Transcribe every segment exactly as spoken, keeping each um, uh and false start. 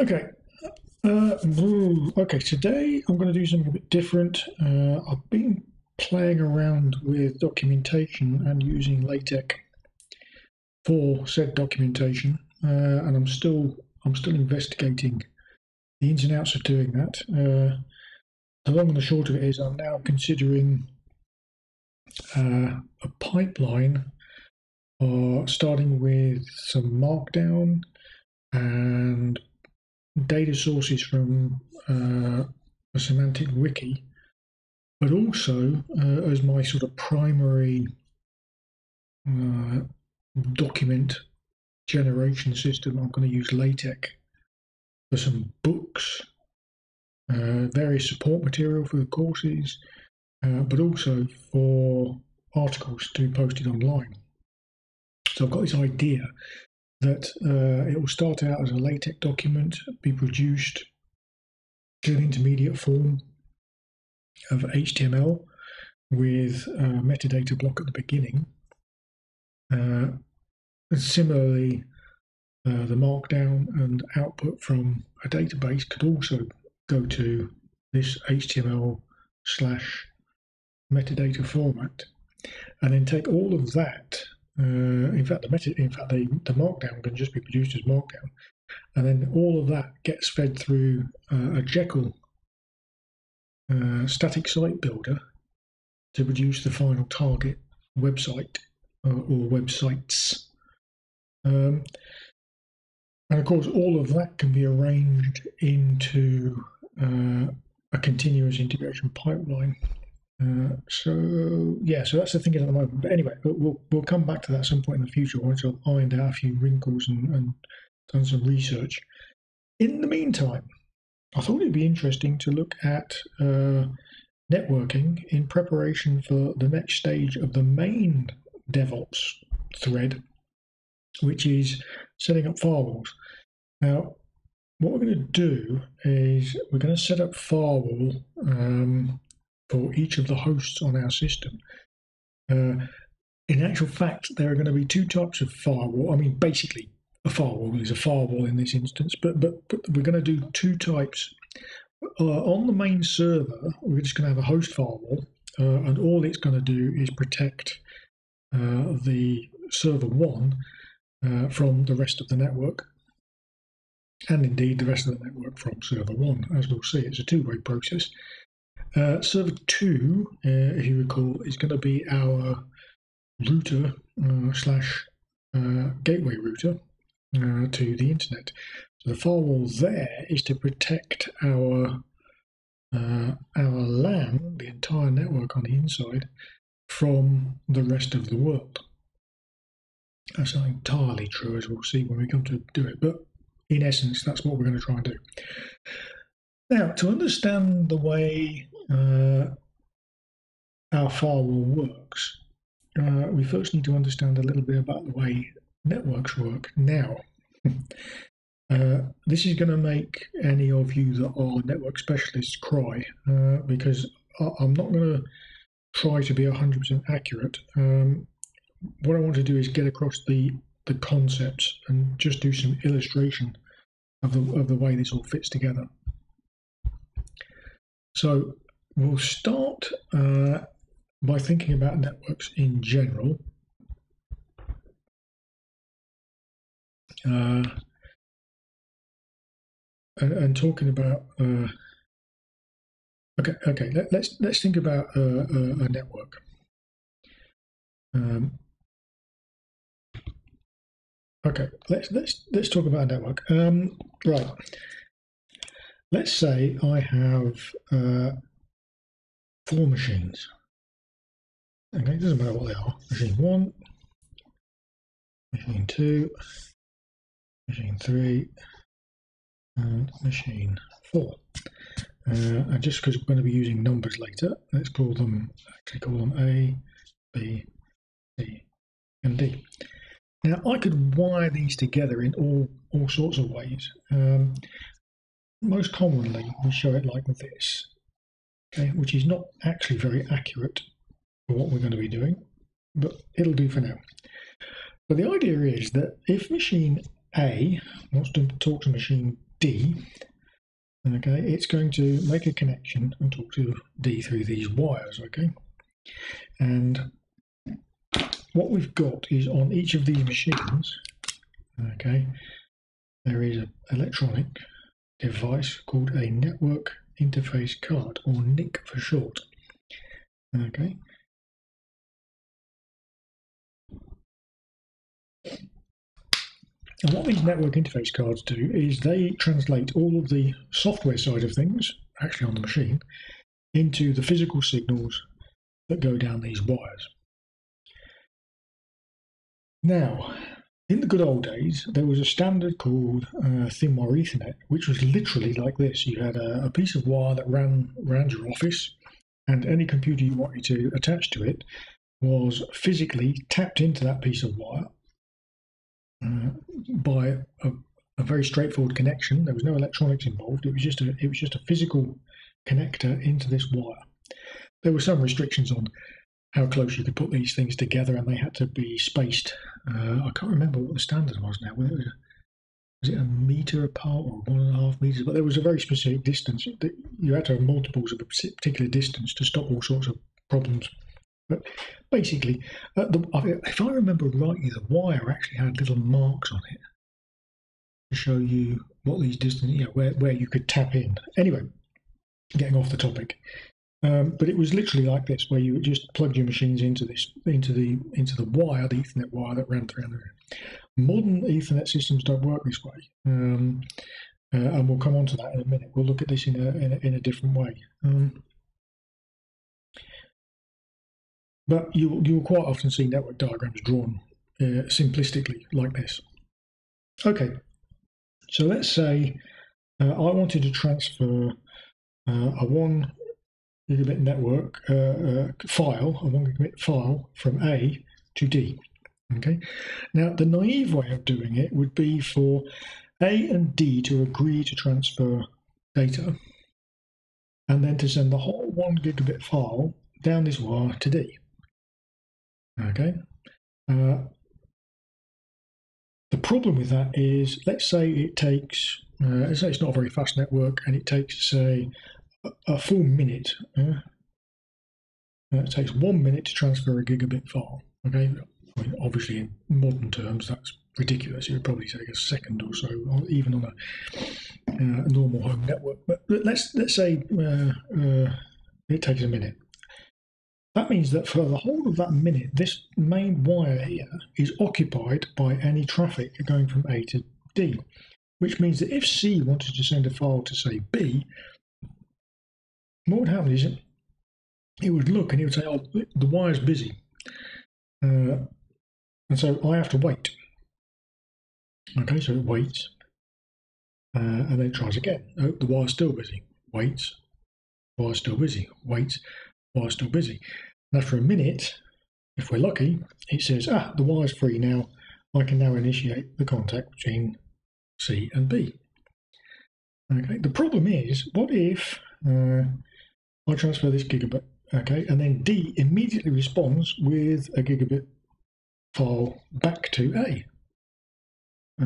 Okay. Uh, okay, today I'm going to do something a bit different. Uh, I've been playing around with documentation and using LaTeX for said documentation, uh, and I'm still I'm still investigating the ins and outs of doing that. Uh, the long and the short of it is, I'm now considering uh, a pipeline, uh, starting with some Markdown and data sources from uh, a semantic wiki, but also uh, as my sort of primary uh, document generation system, I'm going to use LaTeX for some books, uh, various support material for the courses, uh, but also for articles to be posted online. So I've got this idea that uh, it will start out as a LaTeX document, be produced to an intermediate form of H T M L with a metadata block at the beginning. Uh, and similarly, uh, the Markdown and output from a database could also go to this H T M L slash metadata format, and then take all of that. Uh, in fact, the meta, in fact, the, the Markdown can just be produced as Markdown, and then all of that gets fed through uh, a Jekyll uh, static site builder to produce the final target website uh, or websites. Um, and of course, all of that can be arranged into uh, a continuous integration pipeline. Uh, so yeah, so that's the thing at the moment. But anyway, we'll we'll come back to that at some point in the future once I've ironed out a few wrinkles and, and done some research. In the meantime, I thought it'd be interesting to look at uh, networking in preparation for the next stage of the main DevOps thread, which is setting up firewalls. Now, what we're going to do is we're going to set up firewall. Um, for each of the hosts on our system. Uh, in actual fact, there are going to be two types of firewall. I mean, basically, a firewall is a firewall in this instance, but, but, but we're going to do two types. Uh, on the main server, we're just going to have a host firewall, uh, and all it's going to do is protect uh, the server one uh, from the rest of the network, and indeed the rest of the network from server one. As we'll see, it's a two-way process. Uh, server two, uh, if you recall, is going to be our router uh, slash uh, gateway router uh, to the internet. So the firewall there is to protect our uh, our LAN, the entire network on the inside, from the rest of the world. That's not entirely true, as we'll see when we come to do it, but in essence, that's what we're going to try and do. Now, to understand the way uh, our firewall works, uh, we first need to understand a little bit about the way networks work now. uh, this is going to make any of you that are network specialists cry, uh, because I I'm not going to try to be one hundred percent accurate. Um, what I want to do is get across the, the concepts and just do some illustration of the, of the way this all fits together. So we'll start uh, by thinking about networks in general. Uh, and, and talking about, uh, okay, okay, let, let's, let's think about uh, a, a network. Um, okay, let's, let's, let's talk about a network. Um, right. Let's say I have uh, four machines. Okay, it doesn't matter what they are. Machine one, machine two, machine three, and machine four. Uh, and just because we're going to be using numbers later, let's call them actually call them A, B, C, and D. Now I could wire these together in all all sorts of ways. Um, Most commonly, we show it like this, okay, which is not actually very accurate for what we're going to be doing, but it'll do for now. But the idea is that if machine A wants to talk to machine D, okay, it's going to make a connection and talk to D through these wires, okay? And what we've got is on each of these machines, okay, there is an electronic device called a network interface card, or N I C for short, okay? And what these network interface cards do is they translate all of the software side of things, actually on the machine, into the physical signals that go down these wires. Now, in the good old days, there was a standard called uh, thin wire Ethernet, which was literally like this. You had a, a piece of wire that ran around your office, and any computer you wanted to attach to it was physically tapped into that piece of wire. Uh, by a, a very straightforward connection. There was no electronics involved. It was just a it was just a physical connector into this wire. There were some restrictions on how close you could put these things together, and they had to be spaced. Uh, I can't remember what the standard was now. Whether it was, a, was it a meter apart or one and a half meters? But there was a very specific distance. You had to have multiples of a particular distance to stop all sorts of problems. But basically, uh, the, if I remember rightly, the wire actually had little marks on it to show you what these distance, you know, where, where you could tap in. Anyway, getting off the topic, um, but it was literally like this, where you just plugged your machines into this, into the, into the wire, the Ethernet wire that ran through. Modern Ethernet systems don't work this way, um, uh, and we'll come on to that in a minute. We'll look at this in a in a, in a different way. Um, But you, you'll quite often see network diagrams drawn uh, simplistically like this. Okay, so let's say uh, I wanted to transfer uh, a one gigabit network uh, uh, file, a one gigabit file from A to D. Okay, now the naive way of doing it would be for A and D to agree to transfer data, and then to send the whole one gigabit file down this wire to D. Okay, uh, the problem with that is, let's say it takes, uh, let's say it's not a very fast network, and it takes, say, a, a full minute. Uh, it takes one minute to transfer a gigabit file. Okay, I mean, obviously in modern terms that's ridiculous. It would probably take a second or so, even on a uh, normal home network. But let's let's say uh, uh, it takes a minute. That means that for the whole of that minute, this main wire here is occupied by any traffic going from A to D, which means that if C wanted to send a file to, say, B, what would happen is it, it would look and it would say, oh, the wire's busy. Uh, and so I have to wait. Okay, so it waits, uh, and then it tries again. Oh, the wire's still busy. Waits. Wire's still busy. Waits. Wire's still busy. And after a minute, if we're lucky, it says, ah, the wire's free now. I can now initiate the contact between C and B. Okay, the problem is, what if uh, I transfer this gigabit, okay, and then D immediately responds with a gigabit file back to A?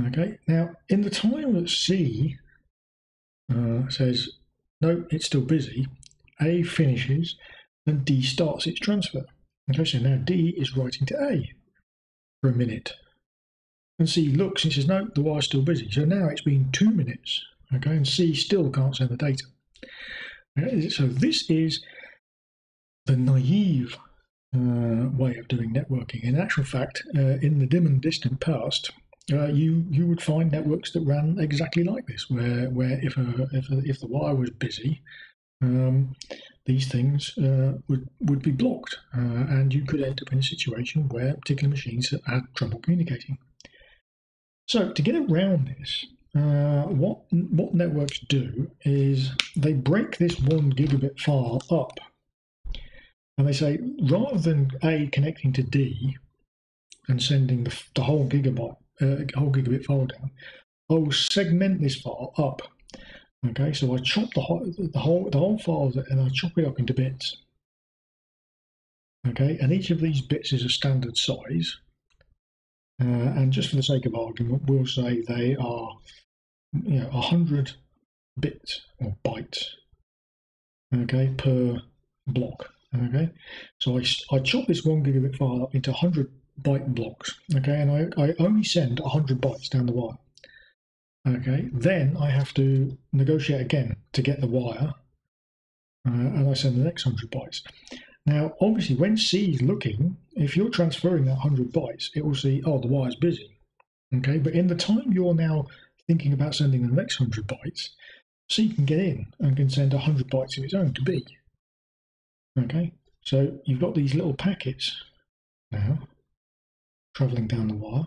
Okay, now in the time that C uh, says, no, it's still busy, A finishes, and D starts its transfer. Okay, so now D is writing to A for a minute. And C looks and says, no, the wire's still busy. So now it's been two minutes, okay, and C still can't send the data. Okay, so this is the naive uh, way of doing networking. In actual fact, uh, in the dim and distant past, uh, you, you would find networks that ran exactly like this, where, where if, a, if, a, if the wire was busy, Um, these things uh, would, would be blocked, uh, and you could end up in a situation where particular machines had trouble communicating. So to get around this, uh, what, what networks do is they break this one gigabit file up, and they say, rather than A connecting to D and sending the, the whole, gigabyte, uh, whole gigabit file down, I will segment this file up. Okay, so I chop the whole, the whole the whole file, and I chop it up into bits. Okay, and each of these bits is a standard size. Uh, and just for the sake of argument, we'll say they are you know, one hundred bits or bytes, okay, per block, okay? So I, I chop this one gigabit file up into one hundred byte blocks, okay? And I, I only send one hundred bytes down the wire, okay? Then I have to negotiate again to get the wire, uh, and I send the next one hundred bytes. Now, obviously, when C is looking, if you're transferring that one hundred bytes, it will see, oh, the wire's busy, okay? But in the time you're now thinking about sending the next one hundred bytes, C can get in and can send one hundred bytes of its own to B, okay? So you've got these little packets now traveling down the wire,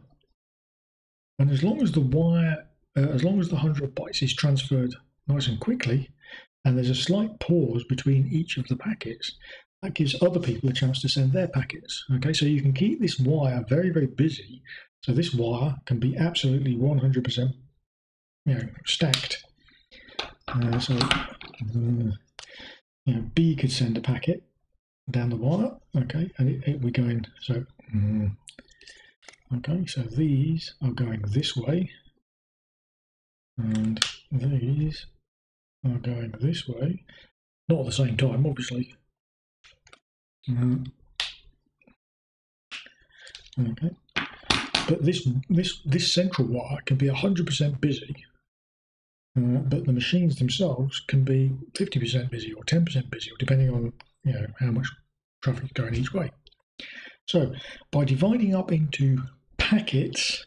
and as long as the wire, uh, as long as the one hundred bytes is transferred nice and quickly, and there's a slight pause between each of the packets, that gives other people a chance to send their packets, okay? So you can keep this wire very, very busy. So this wire can be absolutely one hundred percent, you know, stacked. Uh, so uh, you know, B could send a packet down the wire, okay, and it, it, we're going, so, mm, okay, so these are going this way, and these are going this way, not at the same time, obviously. Mm. Okay, but this this this central wire can be one hundred percent busy, uh, but the machines themselves can be fifty percent busy or ten percent busy, or depending on, you know, how much traffic is going each way. So by dividing up into packets,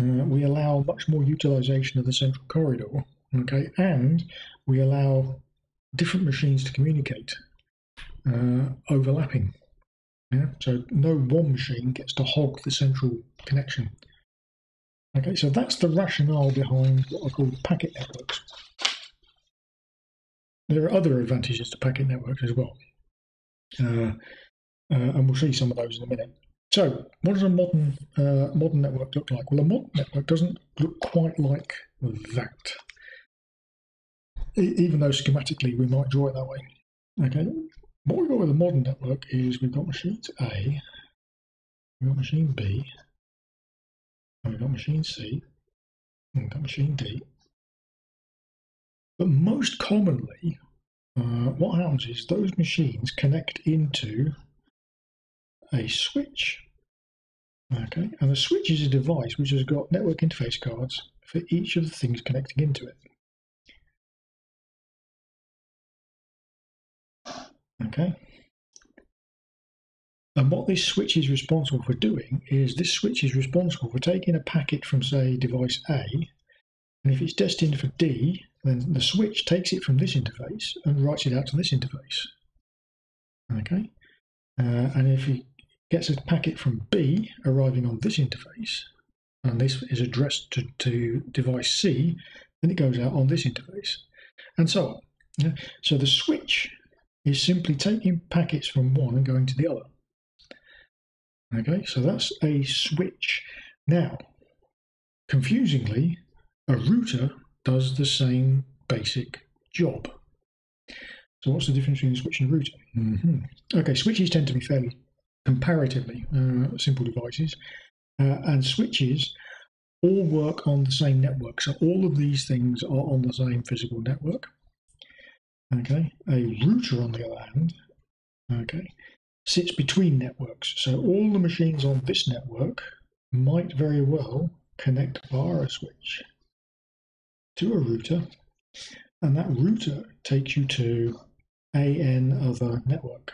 uh, we allow much more utilization of the central corridor, okay, and we allow different machines to communicate. Uh, overlapping, yeah? So no one machine gets to hog the central connection. Okay, so that's the rationale behind what I call packet networks. There are other advantages to packet networks as well, uh, uh, and we'll see some of those in a minute. So what does a modern uh, modern network look like? Well, a modern network doesn't look quite like that, e even though schematically we might draw it that way. Okay. What we've got with a modern network is we've got machines A, we've got machine B, and we've got machine C, and we've got machine D. But most commonly, uh, what happens is those machines connect into a switch. Okay, and the switch is a device which has got network interface cards for each of the things connecting into it. Okay, and what this switch is responsible for doing is this switch is responsible for taking a packet from, say, device A, and if it's destined for D, then the switch takes it from this interface and writes it out to this interface. Okay, uh, and if it gets a packet from B arriving on this interface, and this is addressed to, to device C, then it goes out on this interface, and so on. Yeah? So the switch is simply taking packets from one and going to the other. Okay, so that's a switch. Now, confusingly, a router does the same basic job. So what's the difference between a switch and a router? Mm-hmm. Okay, switches tend to be fairly comparatively uh, simple devices, uh, and switches all work on the same network. So all of these things are on the same physical network. Okay, a router, on the other hand, okay, sits between networks. So all the machines on this network might very well connect via a switch to a router, and that router takes you to an other network.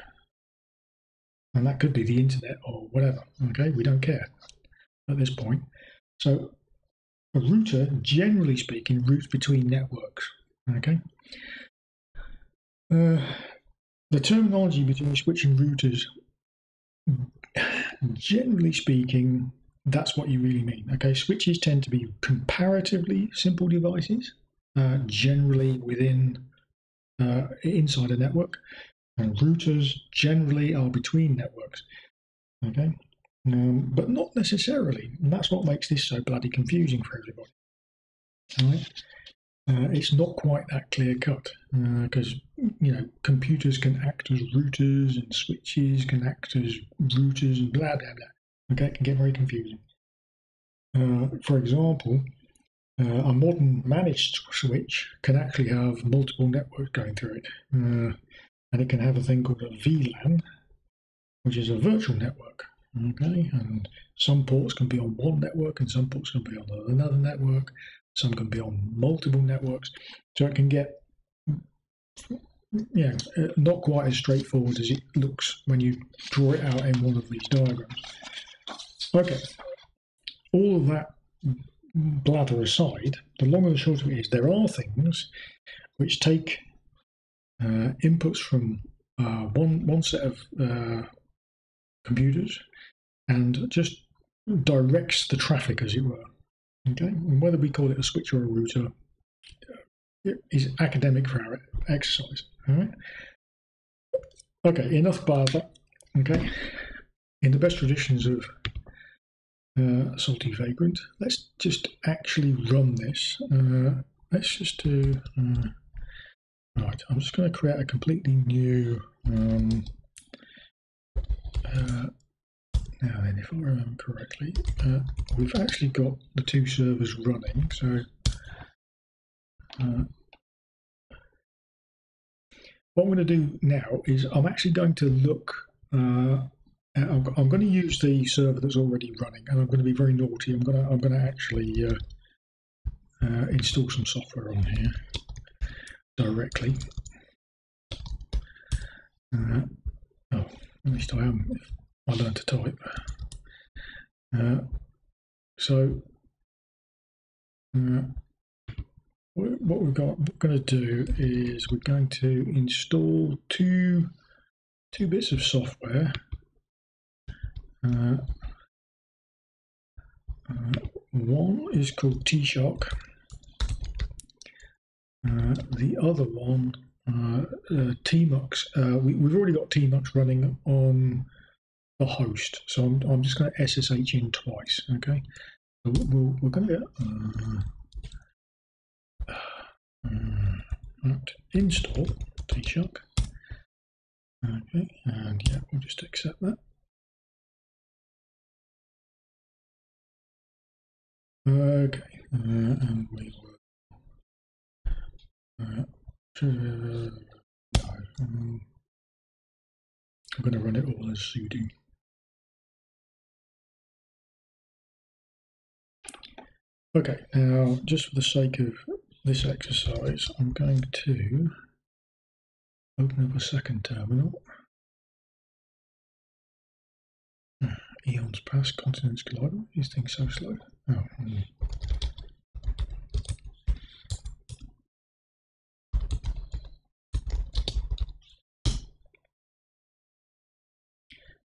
And that could be the internet or whatever, okay? We don't care at this point. So a router, generally speaking, routes between networks, okay? Uh, the terminology between switch and routers, generally speaking, that's what you really mean. Okay, switches tend to be comparatively simple devices, uh, generally within uh, inside a network, and routers generally are between networks. Okay, um, but not necessarily. And that's what makes this so bloody confusing for everybody. All right. Uh, it's not quite that clear cut because, uh, you know, computers can act as routers and switches can act as routers and blah, blah, blah. Okay, it can get very confusing. Uh, for example, Uh, a modern managed switch can actually have multiple networks going through it, uh, and it can have a thing called a V LAN, which is a virtual network. Okay, and some ports can be on one network, and some ports can be on another network. Some can be on multiple networks, so it can get, yeah, not quite as straightforward as it looks when you draw it out in one of these diagrams. Okay, all of that blather aside, the long and the short of it is there are things which take uh, inputs from uh, one one set of uh, computers and just directs the traffic, as it were. Okay, and whether we call it a switch or a router is academic for our exercise. All right. Okay, enough blather. Okay, in the best traditions of Uh, Salty Vagrant, let's just actually run this. Uh, let's just do uh, right. I'm just going to create a completely new. Um, uh, now then, if I remember correctly, uh, we've actually got the two servers running. So uh, what I'm going to do now is I'm actually going to look. Uh, I'm going to use the server that's already running, and I'm going to be very naughty. I'm going to I'm going to actually uh, uh, install some software on here directly. Uh, oh, at least I am. I learned to type. Uh, so uh, what we've got, what we're going to do is we're going to install two two bits of software. Uh, uh, one is called T Shark, uh, the other one uh, uh, T Mux. Uh, we, we've already got T Mux running on the host, so I'm, I'm just going to S S H in twice. Okay, so we'll, we're going to get uh, uh, install T Shark. Okay, and yeah, we'll just accept that. Okay, uh, and we will. Uh, um, I'm going to run it all as sudo. Okay, now just for the sake of this exercise, I'm going to open up a second terminal. Eons pass, continents collide. These things so slow. Oh, mm.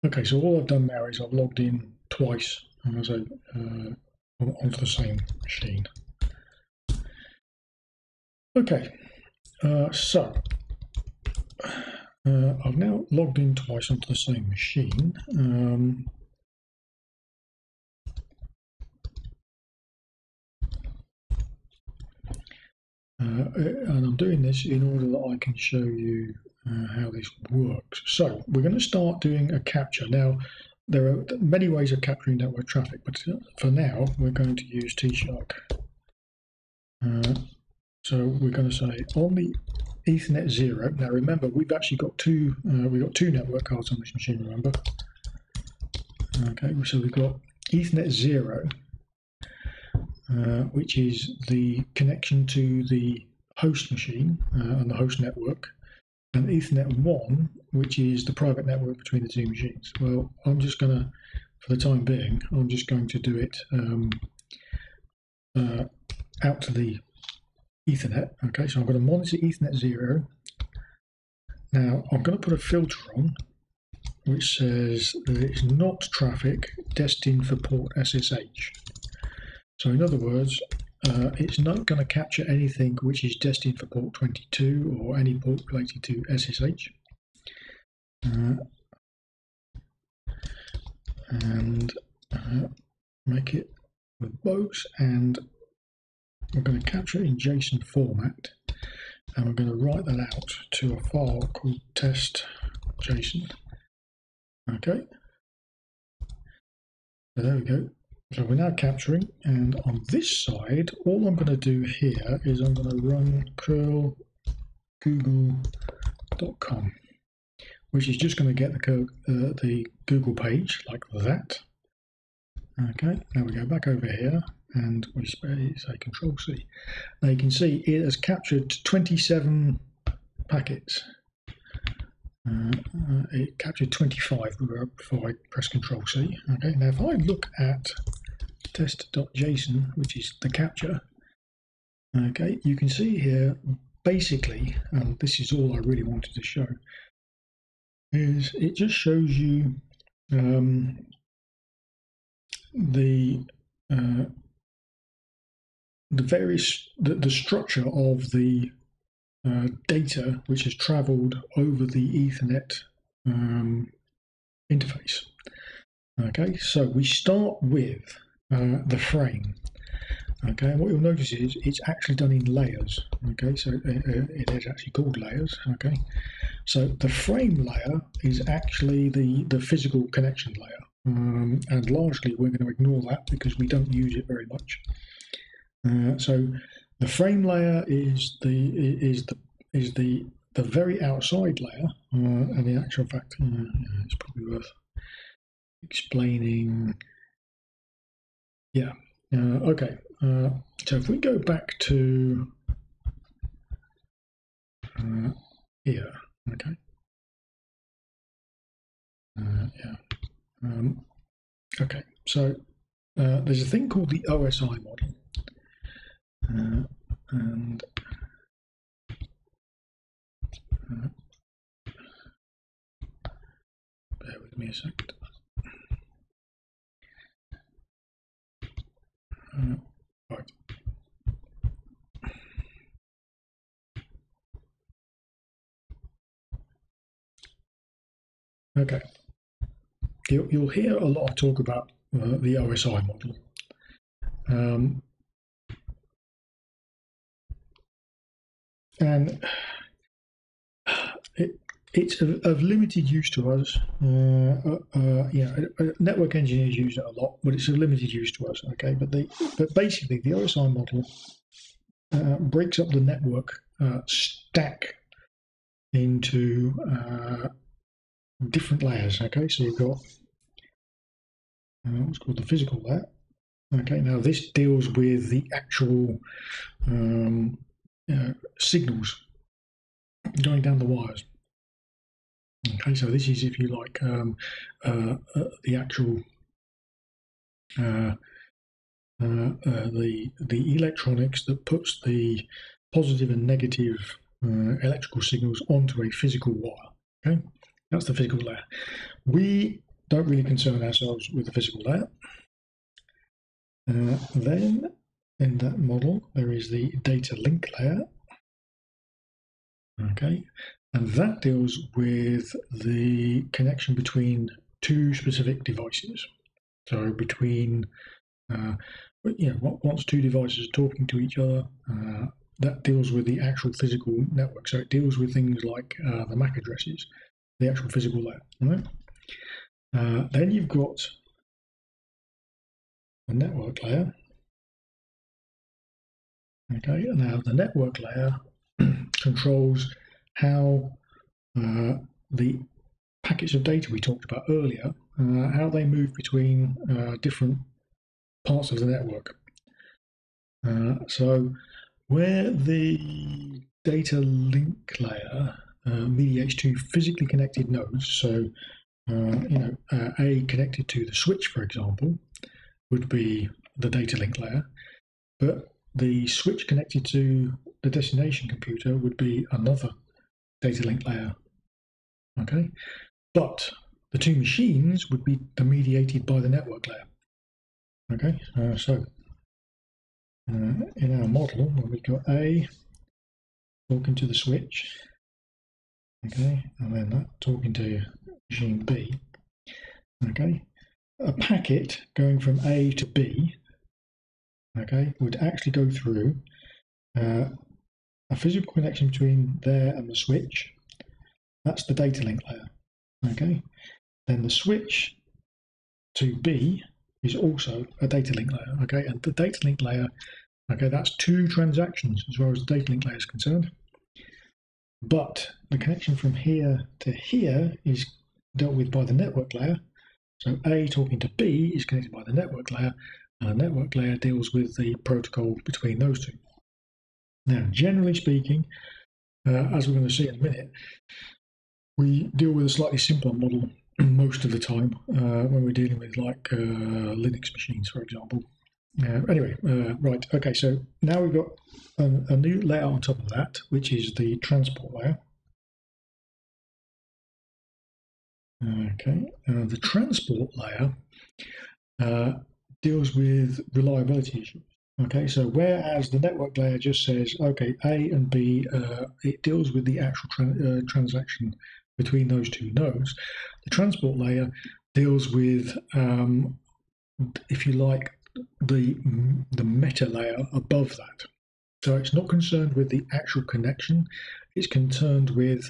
Okay, so all I've done now is I've logged in twice and as I uh, onto the same machine. Okay, uh, so uh, I've now logged in twice onto the same machine. Um, Uh, and I'm doing this in order that I can show you uh, how this works. So we're going to start doing a capture. Now, there are many ways of capturing network traffic, but for now, we're going to use T Shark. Uh, so we're going to say on the Ethernet zero. Now, remember, we've actually got two. Uh, we've got two network cards on this machine. Remember? Okay. So we've got Ethernet zero. Uh, which is the connection to the host machine uh, and the host network, and Ethernet one, which is the private network between the two machines. Well, I'm just going to, for the time being, I'm just going to do it um, uh, out to the Ethernet. Okay, so I'm going to monitor Ethernet zero. Now, I'm going to put a filter on, which says that it's not traffic destined for port S S H. So in other words, uh, it's not going to capture anything which is destined for port twenty-two or any port related to S S H. Uh, and uh, make it verbose, and we're going to capture it in JSON format, and we're going to write that out to a file called test JSON. Okay. So there we go. So we're now capturing, and on this side, all I'm going to do here is I'm going to run curl google dot com, which is just going to get the, uh, the Google page like that. Okay, now we go back over here and we say control C. Now you can see it has captured twenty-seven packets. Uh, uh, it captured twenty-five before I press control C. Okay, now if I look at test dot jason, which is the capture, okay, you can see here basically, and this is all I really wanted to show, is it just shows you um, the uh, the various the, the structure of the uh, data which has traveled over the Ethernet um, interface. Okay, so we start with uh, the frame. Okay, and what you'll notice is it's actually done in layers. Okay, so it, it is actually called layers. Okay, so the frame layer is actually the the physical connection layer, um, and largely we're going to ignore that because we don't use it very much. Uh, so the frame layer is the is the is the the very outside layer, uh, and in actual fact, uh, it's probably worth explaining. Yeah. Uh, okay, uh, so if we go back to uh, here, okay, uh, yeah, um, okay, so uh, there's a thing called the O S I model, uh, and uh, bear with me a second. Uh, right. Okay, you'll, you'll hear a lot of talk about uh, the O S I model. Um, and it, it's of, of limited use to us. Uh, uh, uh, yeah, network engineers use it a lot, but it's of limited use to us. Okay, but the but basically the O S I model uh, breaks up the network uh, stack into uh, different layers. Okay, so you've got uh, what's called the physical layer. Okay, now this deals with the actual um, uh, signals going down the wires. Okay, so this is, if you like, um, uh, uh, the actual uh, uh, uh, the the electronics that puts the positive and negative uh, electrical signals onto a physical wire. Okay, that's the physical layer. We don't really concern ourselves with the physical layer. Uh, then, in that model, there is the data link layer. Okay. And that deals with the connection between two specific devices. So between, uh, you know, once two devices are talking to each other, uh, that deals with the actual physical network. So it deals with things like uh, the M A C addresses, the actual physical layer. Right? Uh, then you've got the network layer. Okay, now the network layer controls how uh, the packets of data we talked about earlier, uh, how they move between uh, different parts of the network. Uh, so where the data link layer uh, mediates to physically connected nodes, so uh, you know, uh, A connected to the switch, for example, would be the data link layer, but the switch connected to the destination computer would be another data link layer. Okay, but the two machines would be mediated by the network layer. Okay, uh, so uh, in our model, we've got A talking to the switch, okay, and then that talking to machine B. Okay, a packet going from A to B, okay, would actually go through uh, a physical connection between there and the switch. That's the data link layer. Okay, then the switch to B is also a data link layer, okay? And the data link layer, okay, that's two transactions as far as the data link layer is concerned. But the connection from here to here is dealt with by the network layer. So A talking to B is connected by the network layer, and the network layer deals with the protocol between those two. Now, generally speaking, uh, as we're going to see in a minute, we deal with a slightly simpler model most of the time uh, when we're dealing with like uh, Linux machines, for example. Uh, anyway, uh, right, okay, so now we've got a, a new layer on top of that, which is the transport layer. Okay, uh, the transport layer uh, deals with reliability issues. Okay, so whereas the network layer just says, okay, A and B, uh, it deals with the actual tra uh, transaction between those two nodes. The transport layer deals with, um, if you like, the the meta layer above that. So it's not concerned with the actual connection, it's concerned with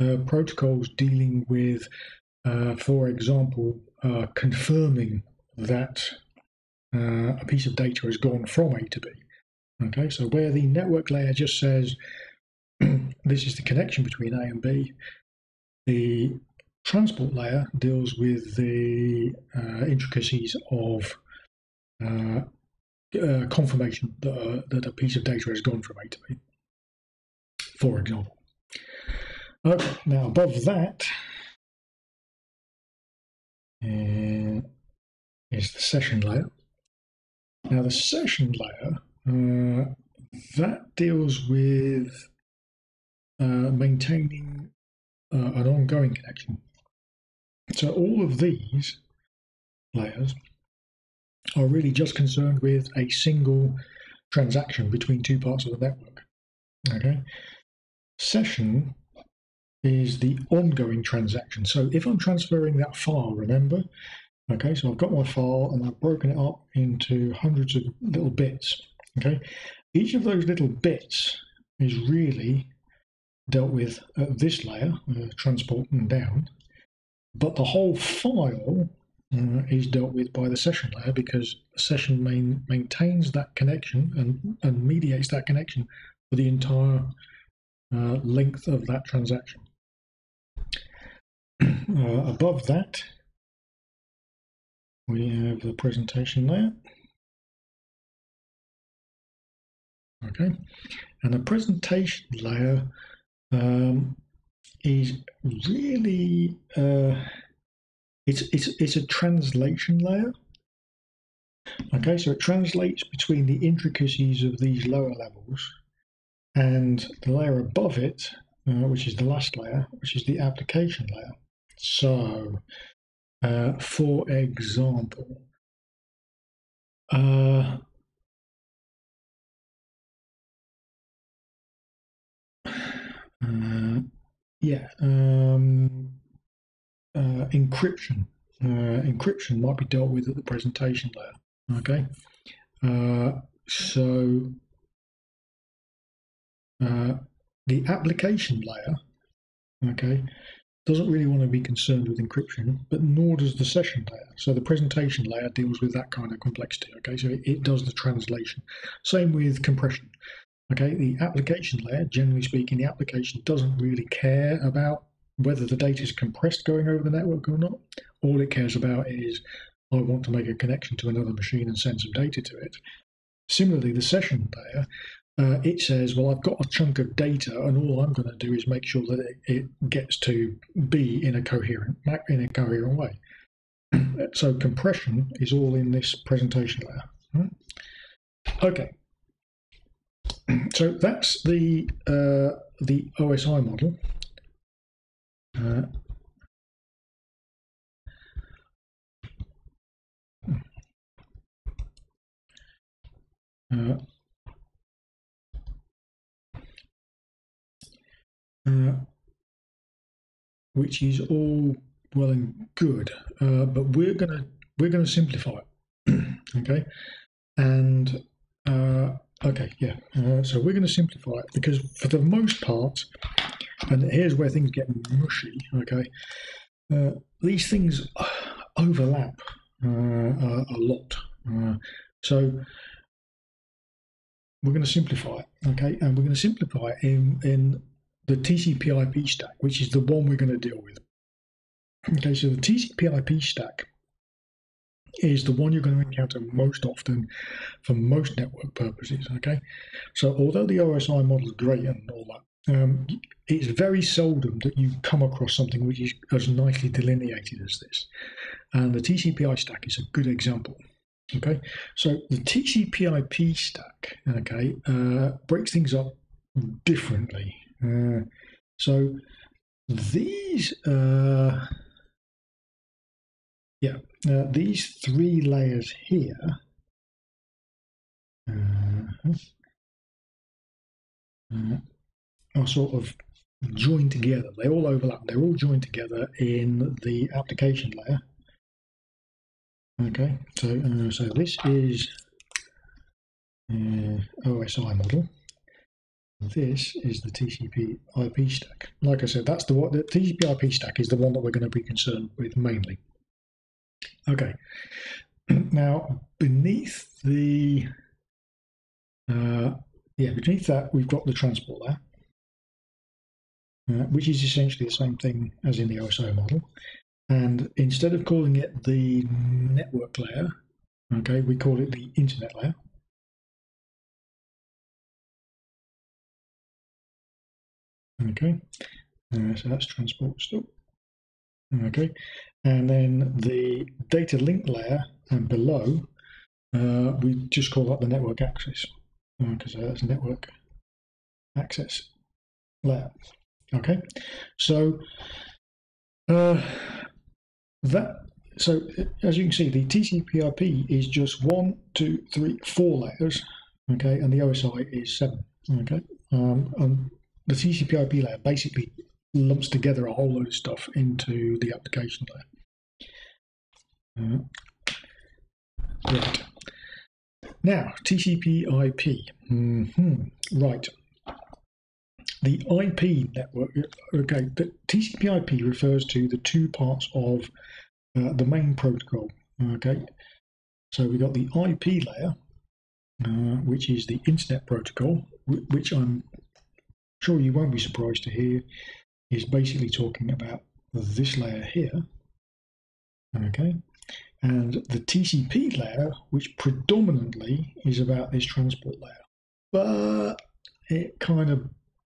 uh, protocols dealing with, uh, for example, uh, confirming that uh, a piece of data has gone from A to B. Okay, so where the network layer just says this is the connection between A and B, the transport layer deals with the uh, intricacies of Uh, uh, confirmation that, uh, that a piece of data has gone from A to B, for example. Okay, now above that uh, is the session layer. Now the session layer, uh, that deals with uh, maintaining uh, an ongoing connection. So all of these layers are really just concerned with a single transaction between two parts of the network. Okay, session is the ongoing transaction. So if I'm transferring that file, remember, okay, so I've got my file and I've broken it up into hundreds of little bits. Okay, each of those little bits is really dealt with at this layer, uh, transport and down, but the whole file Uh, is dealt with by the session layer, because the session main, maintains that connection and, and mediates that connection for the entire uh, length of that transaction. Uh, above that, we have the presentation layer. Okay, and the presentation layer um, is really uh, It's, it's, it's a translation layer. Okay, so it translates between the intricacies of these lower levels and the layer above it, uh, which is the last layer, which is the application layer. So, uh, for example, uh, uh, yeah, um, Uh, encryption. Uh, encryption might be dealt with at the presentation layer. Okay, uh, so uh, the application layer, okay, doesn't really want to be concerned with encryption, but nor does the session layer. So the presentation layer deals with that kind of complexity. Okay, so it, it does the translation. Same with compression. Okay, the application layer, generally speaking, the application doesn't really care about whether the data is compressed going over the network or not. All it cares about is, I want to make a connection to another machine and send some data to it. Similarly, the session layer, uh, it says, well, I've got a chunk of data and all I'm going to do is make sure that it, it gets to B in a coherent, in a coherent way. So compression is all in this presentation layer. Okay, so that's the, uh, the O S I model. Uh, uh, uh, which is all well and good, uh, but we're gonna we're gonna simplify it, okay? And uh, okay, yeah. Uh, so we're gonna simplify it because for the most part. And here's where things get mushy, okay? Uh, these things overlap, uh, a, a lot. Uh, so we're going to simplify it, okay? And we're going to simplify it in, in the T C P I P stack, which is the one we're going to deal with. Okay, so the T C P I P stack is the one you're going to encounter most often for most network purposes, okay? So although the O S I model is great and all that, Um, it's very seldom that you come across something which is as nicely delineated as this, and the T C P I P stack is a good example. Okay, so the T C P I P stack, okay, uh, breaks things up differently. Uh, so these, uh, yeah, uh, these three layers here. Uh, uh, are sort of joined together. They all overlap. They're all joined together in the application layer. Okay, so uh, so this is uh, O S I model. This is the T C P I P stack. Like I said, that's the what the T C P I P stack is the one that we're going to be concerned with mainly. Okay, now beneath the uh, yeah beneath that we've got the transport layer. Uh, which is essentially the same thing as in the O S I model, and instead of calling it the network layer, okay, we call it the internet layer. Okay, uh, so that's transport still. Okay, and then the data link layer and below, uh, we just call that the network access, because uh, that's network access layer. Okay, so uh, that so as you can see, the T C P I P is just one, two, three, four layers. Okay, and the O S I is seven. Okay, um, and the T C P I P layer basically lumps together a whole load of stuff into the application layer. Uh, right now, T C P I P. Mm-hmm. Right. The I P network, okay, the T C P I P refers to the two parts of uh, the main protocol, okay? So we've got the I P layer, uh, which is the internet protocol, which I'm sure you won't be surprised to hear is basically talking about this layer here, okay? And the T C P layer, which predominantly is about this transport layer, but it kind of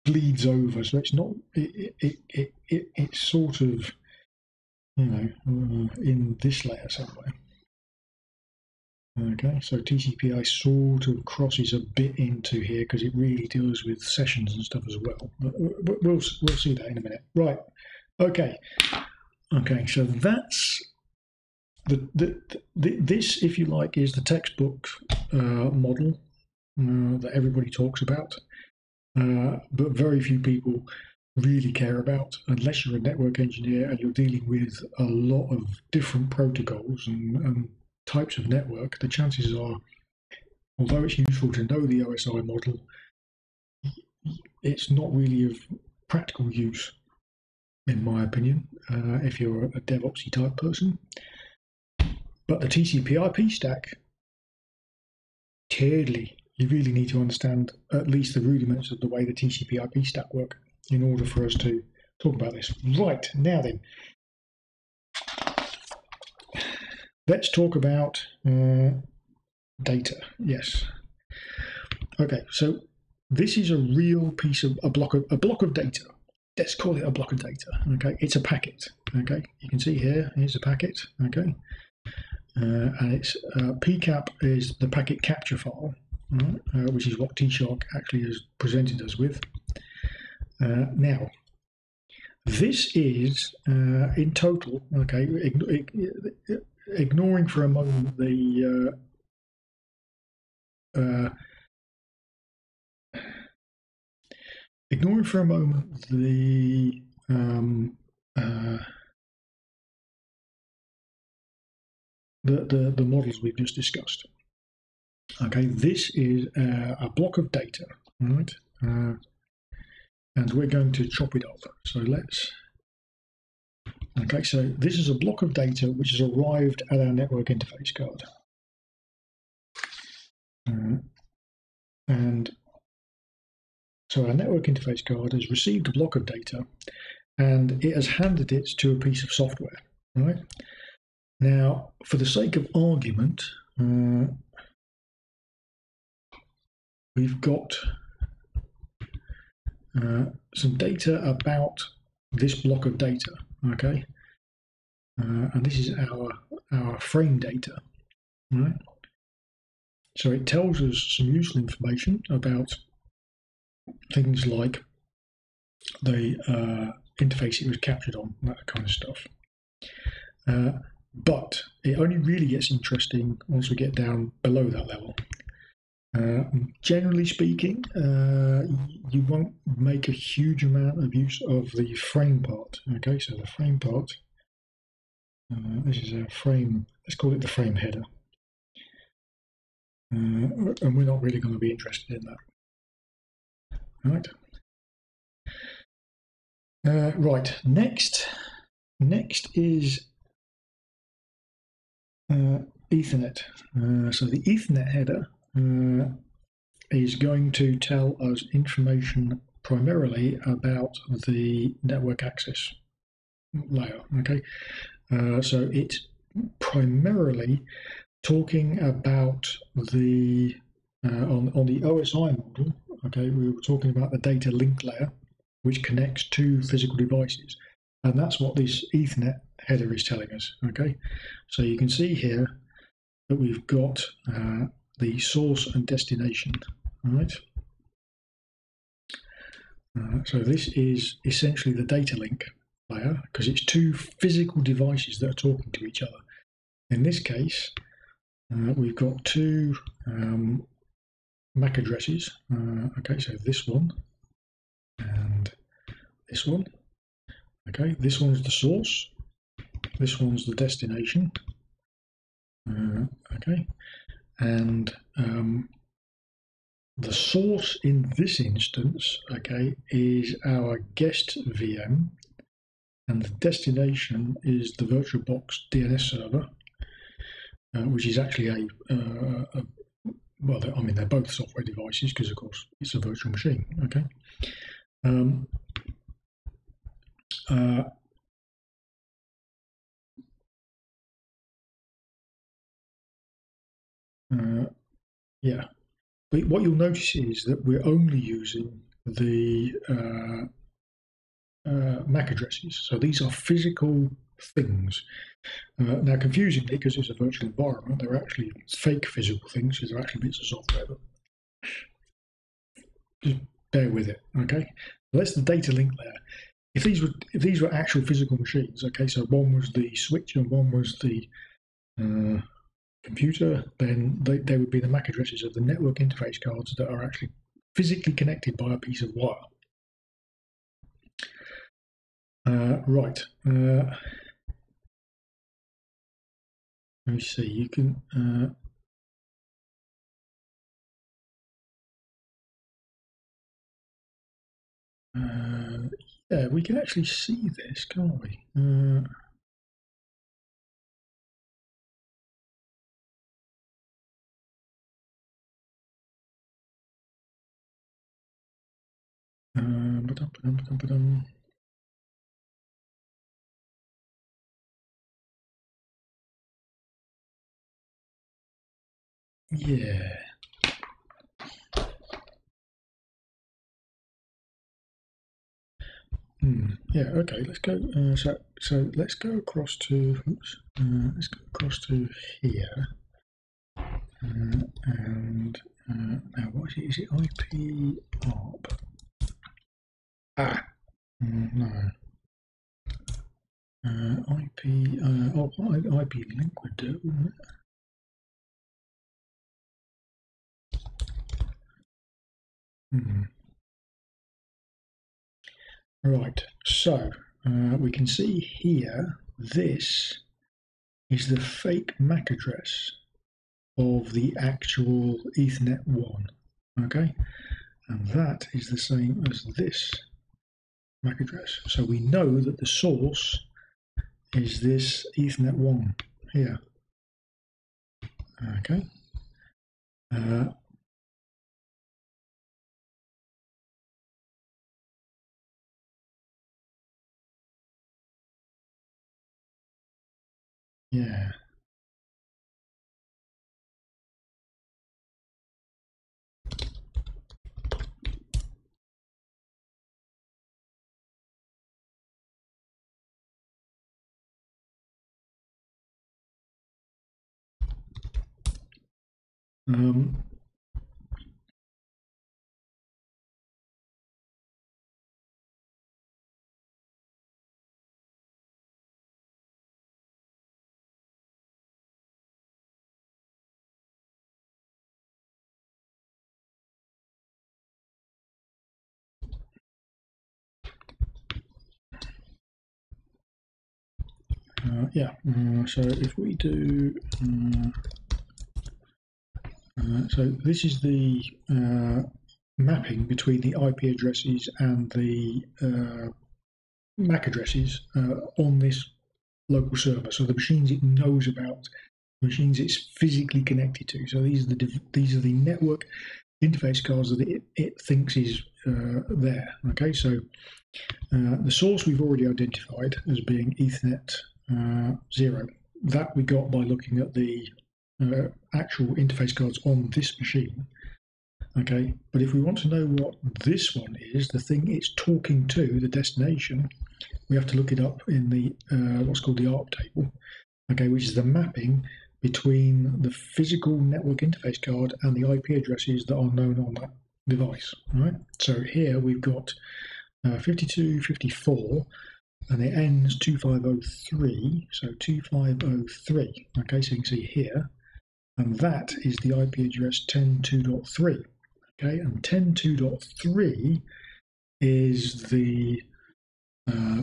bleeds over, so it's not it it it, it it's sort of, you know, uh, in this layer somewhere. Okay, so T C P I sort of crosses a bit into here because it really deals with sessions and stuff as well, but we'll we'll see that in a minute. Right, okay, okay, so that's the, the, the this, if you like, is the textbook uh, model uh, that everybody talks about. Uh, but very few people really care about, unless you're a network engineer and you're dealing with a lot of different protocols and, and types of network. The chances are, although it's useful to know the O S I model, it's not really of practical use, in my opinion, uh, if you're a DevOps type person. But the T C P I P stack, totally. You really need to understand at least the rudiments of the way the T C P I P stack work in order for us to talk about this. Right, now then, let's talk about uh, data. Yes. Okay, so this is a real piece of a block of a block of data. Let's call it a block of data. Okay, it's a packet. Okay, you can see here, here's a packet. Okay, uh, and it's uh, P CAP is the packet capture file. Uh, which is what T Shark actually has presented us with. Uh, now, this is uh, in total, okay, ign ignoring for a moment the uh, uh, ignoring for a moment the um, uh, the, the the models we've just discussed. Okay, this is uh, a block of data, right? Uh, and we're going to chop it up. So let's Okay, so this is a block of data which has arrived at our network interface card. Uh, and so our network interface card has received a block of data and it has handed it to a piece of software. Right? Now, for the sake of argument, uh, we've got uh, some data about this block of data. Okay, uh, and this is our our frame data, right? So it tells us some useful information about things like the uh, interface it was captured on, that kind of stuff. Uh, but it only really gets interesting once we get down below that level. Uh, generally speaking, uh, you won't make a huge amount of use of the frame part. Okay, so the frame part, uh, this is our frame, let's call it the frame header. Uh, and we're not really going to be interested in that. All right. Uh, right, next, next is uh, Ethernet. Uh, so the Ethernet header Uh, is going to tell us information primarily about the network access layer. Okay, uh, so it's primarily talking about the uh, on on the O S I model. Okay, we were talking about the data link layer, which connects to physical devices, and that's what this Ethernet header is telling us. Okay, so you can see here that we've got Uh, the source and destination, right? Uh, so this is essentially the data link layer because it's two physical devices that are talking to each other. In this case, uh, we've got two um, M A C addresses. Uh, okay, so this one and this one. Okay, this one's the source. This one's the destination. Uh, okay. And um, the source in this instance, okay, is our guest V M, and the destination is the VirtualBox D N S server, uh, which is actually a, uh, a well, I mean, they're both software devices because, of course, it's a virtual machine. Okay. Um, uh, Uh, yeah, but what you'll notice is that we're only using the uh, uh, M A C addresses. So these are physical things. Uh, now, confusingly, because it's a virtual environment, they're actually fake physical things because they're actually bits of software. But just bear with it, okay? So that's the data link layer. If these were if these were actual physical machines, okay, so one was the switch and one was the Uh, computer, then they, they would be the M A C addresses of the network interface cards that are actually physically connected by a piece of wire. Uh, right. Uh, let me see. You can. Uh, uh, yeah, we can actually see this, can't we? Uh, Uh, ba-dum, ba-dum, ba-dum, ba-dum. Yeah. Hmm. Yeah. Okay. Let's go. Uh, so, so let's go across to. Oops, uh, let's go across to here. Uh, and uh, now, what is it? Is it I P A R P? Ah, no. Uh, I P, uh, oh, I P link would do, wouldn't it? Hmm. Right, so uh, we can see here, this is the fake M A C address of the actual Ethernet one, okay? And that is the same as this M A C address. So we know that the source is this Ethernet one here. Okay. Uh, yeah. Um, uh, yeah, uh, so if we do uh, Uh, so this is the uh, mapping between the I P addresses and the uh, M A C addresses uh, on this local server. So the machines it knows about, the machines it's physically connected to. So these are the these are the network interface cards that it, it thinks is uh, there. Okay, so uh, the source we've already identified as being Ethernet uh, zero. That we got by looking at the Uh, actual interface cards on this machine. Okay, but if we want to know what this one is, the thing it's talking to, the destination, we have to look it up in the uh, what's called the A R P table, okay, which is the mapping between the physical network interface card and the I P addresses that are known on that device. All right, so here we've got uh, fifty-two fifty-four, and it ends two five oh three, so two five oh three. Okay, so you can see here, and that is the I P address ten dot two dot three. Okay, and ten dot two dot three is the uh,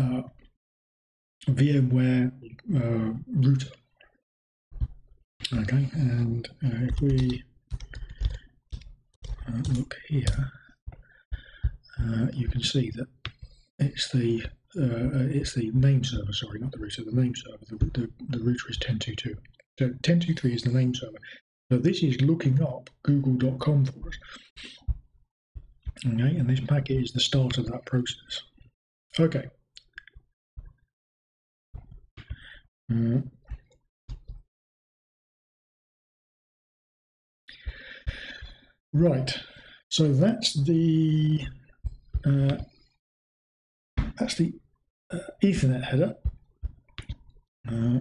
uh, VMware uh, router. Okay, and uh, if we uh, look here, uh, you can see that it's the Uh, it's the name server, sorry, not the router, the name server. The, the, the router is ten dot two dot two. So ten dot two dot three is the name server. So this is looking up google dot com for us. Okay, and this packet is the start of that process. Okay. Uh, right. So that's the... Uh, That's the uh, Ethernet header, uh,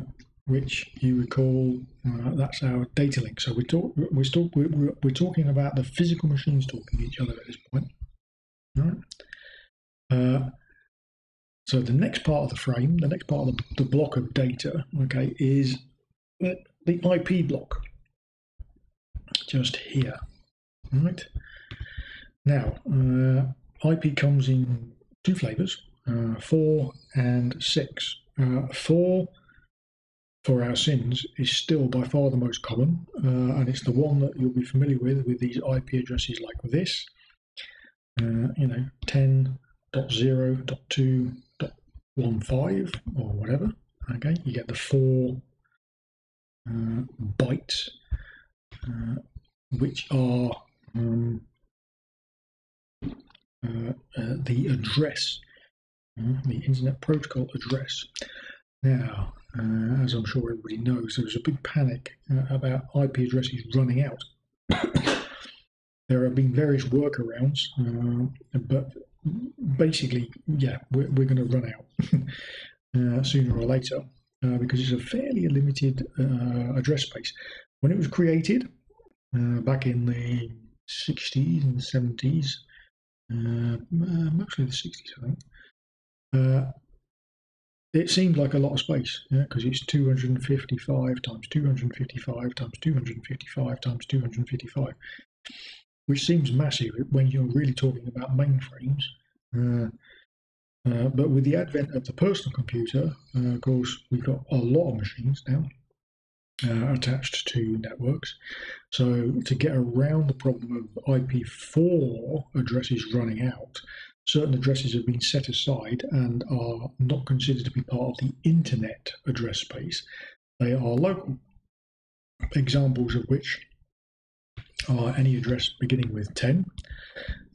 which you recall uh, that's our data link. So we're, talk we're, still, we're, we're talking about the physical machines talking to each other at this point. All right. Uh, so the next part of the frame, the next part of the, the block of data, okay, is the, the I P block, just here. All right. Now, uh, I P comes in two flavors. Uh, four and six. Uh, four, for our sins, is still by far the most common, uh, and it's the one that you'll be familiar with, with these I P addresses like this. Uh, you know, ten dot zero dot two dot fifteen or whatever. Okay, you get the four uh, bytes, uh, which are um, uh, uh, the address. The Internet Protocol address. Now, uh, as I'm sure everybody knows, there was a big panic uh, about I P addresses running out. There have been various workarounds, uh, but basically, yeah, we're, we're going to run out uh, sooner or later uh, because it's a fairly limited uh, address space. When it was created uh, back in the sixties and seventies, uh, mostly the sixties, I think. Uh, it seemed like a lot of space, because yeah, it's two fifty-five times two fifty-five times two fifty-five times two fifty-five, which seems massive when you're really talking about mainframes. Uh, uh, but with the advent of the personal computer, uh, of course, we've got a lot of machines now, uh, attached to networks. So to get around the problem of I P four addresses running out, certain addresses have been set aside and are not considered to be part of the internet address space. They are local, examples of which are any address beginning with ten,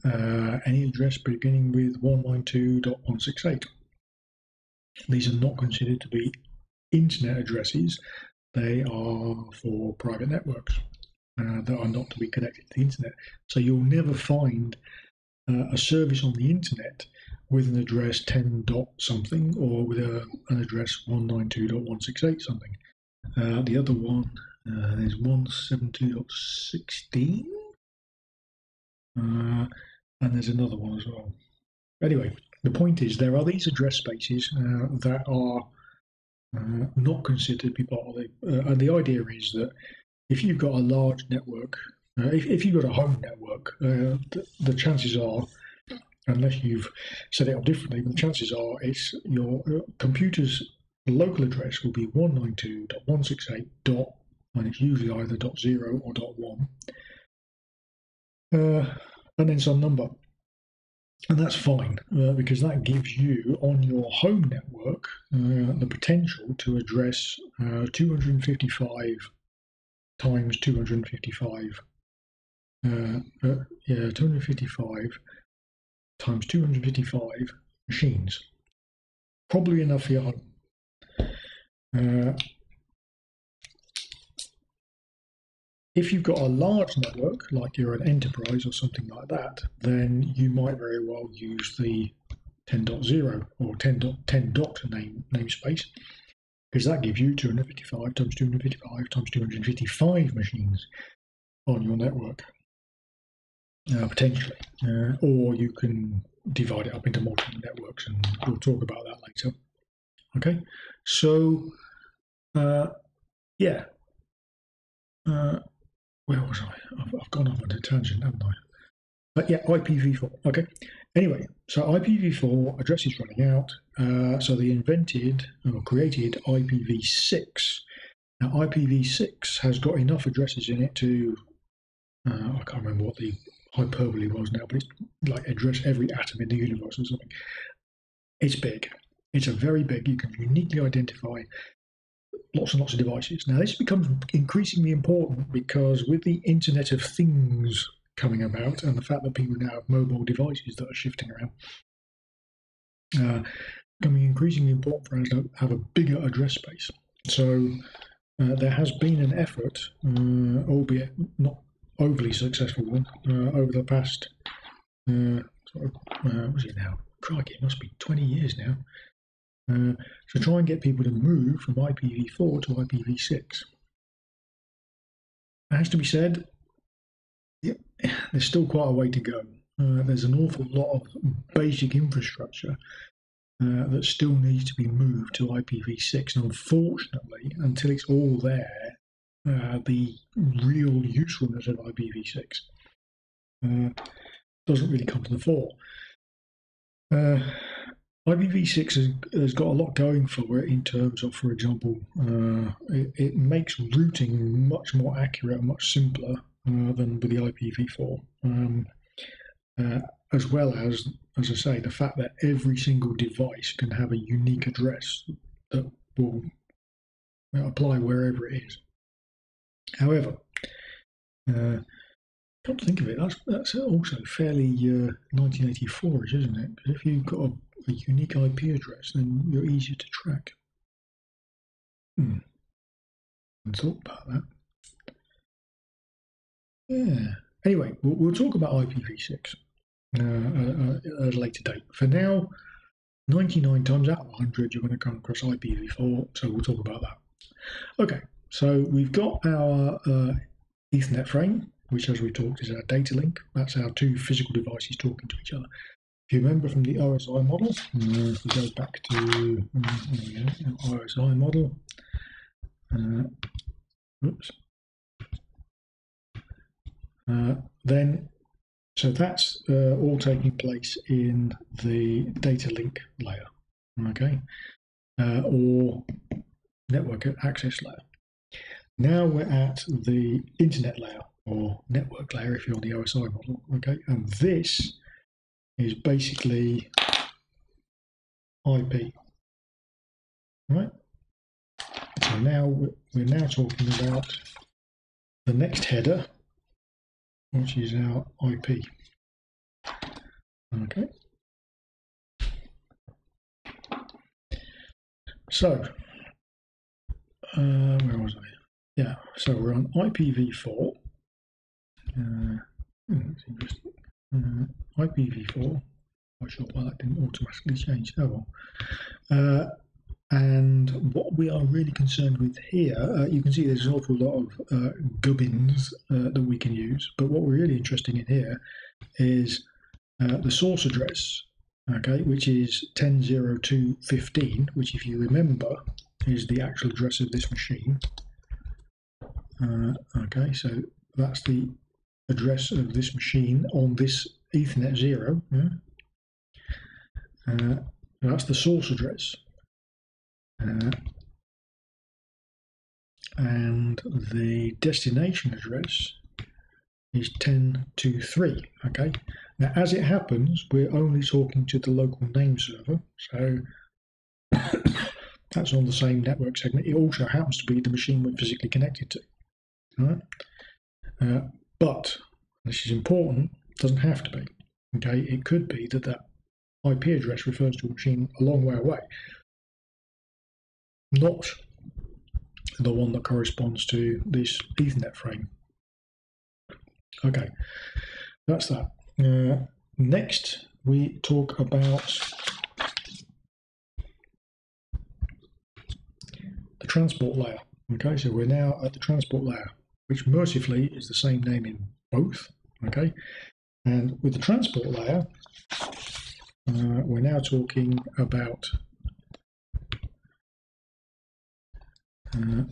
uh, any address beginning with one ninety-two dot one sixty-eight. These are not considered to be internet addresses. They are for private networks uh, that are not to be connected to the internet. So you'll never find uh, a service on the internet with an address ten dot something or with a, an address one ninety-two dot one sixty-eight something. Uh, the other one uh, is one seventy-two dot sixteen, uh, and there's another one as well. Anyway, the point is there are these address spaces uh, that are uh, not considered to be part of it. Uh, and the idea is that if you've got a large network, uh, if, if you've got a home network, uh, the, the chances are, unless you've set it up differently, the chances are it's your uh, computer's local address will be one ninety-two dot one sixty-eight. And it's usually either .zero or .one, uh, and then some number. And that's fine, uh, because that gives you, on your home network, uh, the potential to address uh, two fifty-five times two fifty-five, uh, uh, yeah, two fifty-five times two fifty-five machines. Probably enough for your home. Uh, If you've got a large network, like you're an enterprise or something like that, then you might very well use the ten dot zero or ten dot ten dot name, namespace, because that gives you two fifty-five times two fifty-five times two fifty-five machines on your network, uh, potentially. Uh, or you can divide it up into multiple networks, and we'll talk about that later. Okay, so, uh, yeah. Uh, Where was I? I've, I've gone off on a tangent, haven't I? But yeah, I P v four. Okay. Anyway, so I P v four address is running out. Uh, so they invented or created I P v six. Now I P v six has got enough addresses in it to, uh, I can't remember what the hyperbole was now, but it's like address every atom in the universe or something. It's big. It's a very big. You can uniquely identify lots and lots of devices. Now this becomes increasingly important because with the Internet of Things coming about and the fact that people now have mobile devices that are shifting around, uh, becoming increasingly important for us to have a bigger address space. So uh, there has been an effort, uh, albeit not overly successful one, uh, over the past, uh, sort of, uh, what is it now? Crikey, it must be twenty years now. Uh, so try and get people to move from I P v four to I P v six. It has to be said, yep, there's still quite a way to go. Uh, there's an awful lot of basic infrastructure uh, that still needs to be moved to I P v six. And unfortunately, until it's all there, uh, the real usefulness of I P v six uh, doesn't really come to the fore. Uh, I P v six has, has got a lot going for it in terms of, for example, uh, it, it makes routing much more accurate and much simpler uh, than with the I P v four. Um, uh, as well as, as I say, the fact that every single device can have a unique address that will apply wherever it is. However, uh, come to think of it, that's, that's also fairly uh, nineteen eighty-four-ish, isn't it? Because if you've got a a unique I P address, then you're easier to track. Hmm. I hadn't thought about that. Yeah. Anyway, we'll, we'll talk about I P v six uh, at a later date. For now, ninety-nine times out of one hundred, you're going to come across I P v four, so we'll talk about that. Okay, so we've got our uh, Ethernet frame, which, as we talked, is our data link. That's our two physical devices talking to each other. If you remember from the O S I model, uh, if we go back to uh, our O S I model, uh, oops, uh, then so that's uh, all taking place in the data link layer, okay, uh, or network access layer. Now we're at the internet layer, or network layer if you're on the O S I model, okay? And this is basically I P, right? So now we're now talking about the next header, which is our I P, okay? So, uh, where was I? Yeah, so we're on I P v four. Uh, that's interesting. Uh, I P v four. Not sure why that didn't automatically change. Oh well. Uh, and what we are really concerned with here, uh, you can see there's an awful lot of uh, gubbins uh, that we can use. But what we're really interested in here is uh, the source address. Okay, which is ten dot zero dot two dot fifteen, which, if you remember, is the actual address of this machine. Uh, okay, so that's the address of this machine on this Ethernet zero. Yeah? Uh, that's the source address, uh, and the destination address is ten dot two dot three. Okay. Now, as it happens, we're only talking to the local name server, so that's on the same network segment. It also happens to be the machine we're physically connected to. All right? Uh, but, this is important, it doesn't have to be. Okay, it could be that that I P address refers to a machine a long way away, not the one that corresponds to this Ethernet frame. Okay, that's that. Uh, next, we talk about the transport layer. Okay, so we're now at the transport layer, which mercifully is the same name in both. Okay, and with the transport layer, uh, we're now talking about uh,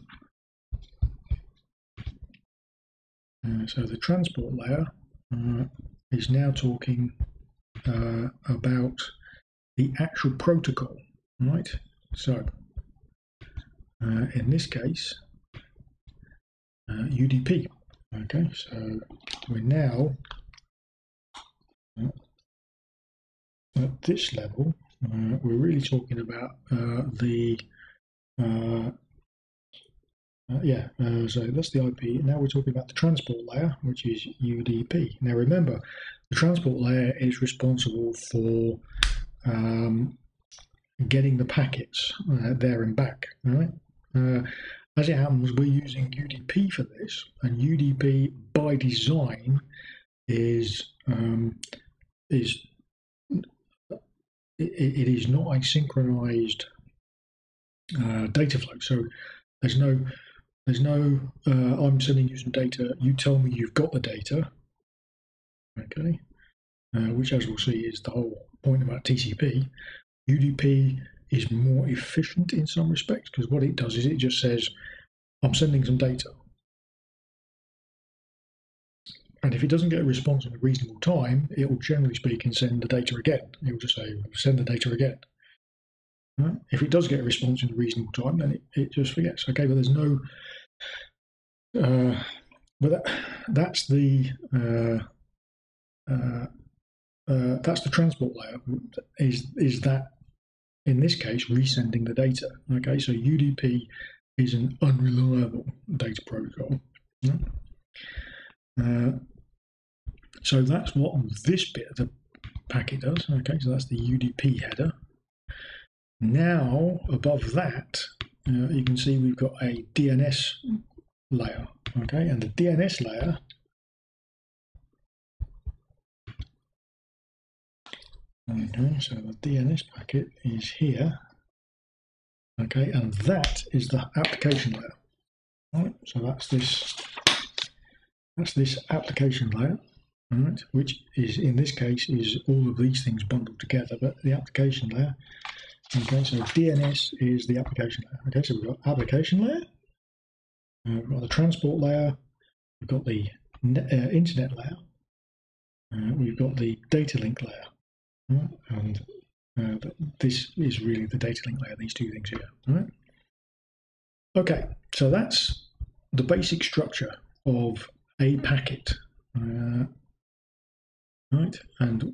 uh, so the transport layer. Uh, is now talking uh, about the actual protocol, right? So, uh, in this case, uh, U D P, okay? So, we're now uh, at this level, uh, we're really talking about uh, the, uh, Uh, yeah, uh, so that's the I P. Now we're talking about the transport layer, which is U D P. Now remember, the transport layer is responsible for um, getting the packets uh, there and back. Right? Uh, as it happens, we're using U D P for this, and U D P by design is um, is it, it is not a synchronized uh, data flow. So there's no There's no, uh, I'm sending you some data, you tell me you've got the data, okay, uh, which as we'll see is the whole point about T C P. U D P is more efficient in some respects because what it does is it just says, I'm sending some data. And if it doesn't get a response in a reasonable time, it will generally speaking send the data again. It will just say, send the data again. Right? If it does get a response in a reasonable time, then it, it just forgets. Okay, but there's no. Uh, but that, that's the uh, uh, uh, that's the transport layer. Is is that in this case resending the data? Okay, so U D P is an unreliable data protocol. Right? Uh, so that's what this bit of the packet does. Okay, so that's the U D P header. Now, above that, uh, you can see we've got a D N S layer, okay? And the D N S layer okay, so the D N S packet is here, okay? And that is the application layer, all right? So that's this, that's this application layer, all right? Which is, in this case, is all of these things bundled together, but the application layer. Okay, so D N S is the application layer. Okay, so we've got application layer, uh, we've got the transport layer, we've got the net, uh, internet layer, uh, we've got the data link layer, right? And uh, this is really the data link layer, these two things here. All right? Okay, so that's the basic structure of a packet, uh, right? And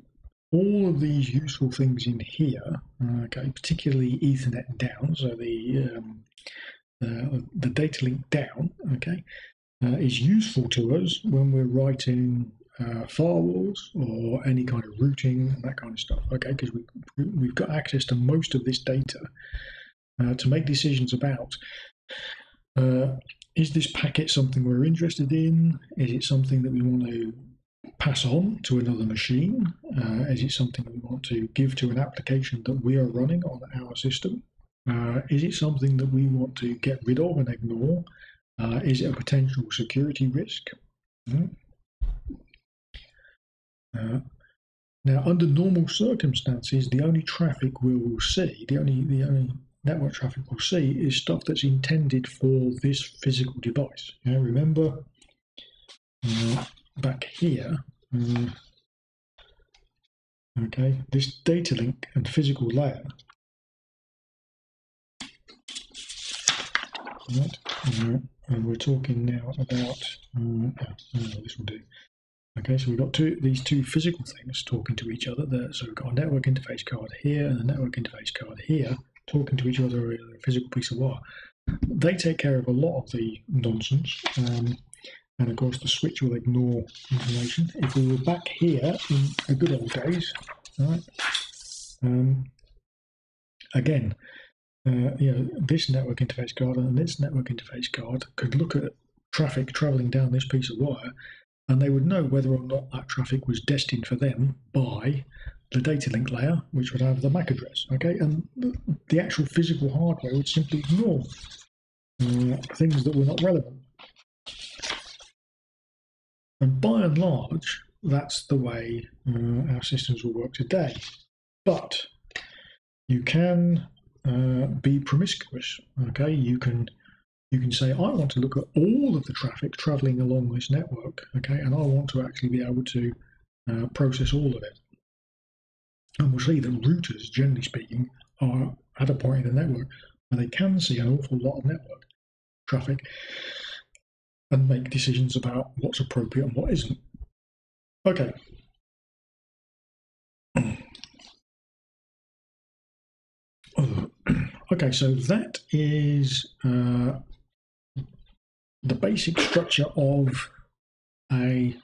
all of these useful things in here, uh, okay, particularly Ethernet down, so the um, uh, the data link down, okay, uh, is useful to us when we're writing uh, firewalls or any kind of routing and that kind of stuff, okay, because we we've got access to most of this data uh, to make decisions about. Uh, Is this packet something we're interested in? Is it something that we want to pass on to another machine? Uh, is it something we want to give to an application that we are running on our system? Uh, is it something that we want to get rid of and ignore? Uh, is it a potential security risk? Mm-hmm. uh, now, under normal circumstances, the only traffic we will see, the only, the only network traffic we'll see is stuff that's intended for this physical device. Now remember, uh, back here, um, okay, this data link and physical layer, right, uh, and we're talking now about, uh, oh, this will do. Okay, so we've got two, these two physical things talking to each other there. So we've got a network interface card here and a network interface card here, talking to each other in a physical piece of wire. They take care of a lot of the nonsense, um, and of course the switch will ignore information. If we were back here in the good old days, right, um, again, uh, you know, this network interface card and this network interface card could look at traffic traveling down this piece of wire, and they would know whether or not that traffic was destined for them by the data link layer, which would have the M A C address, okay, and the actual physical hardware would simply ignore uh, things that were not relevant. And by and large, that's the way uh, our systems will work today. But you can uh, be promiscuous, okay? You can you can say, I want to look at all of the traffic traveling along this network, okay, and I want to actually be able to uh, process all of it. And we'll see that routers, generally speaking, are at a point in the network where they can see an awful lot of network traffic and make decisions about what's appropriate and what isn't. Okay. Okay, so that is uh, the basic structure of a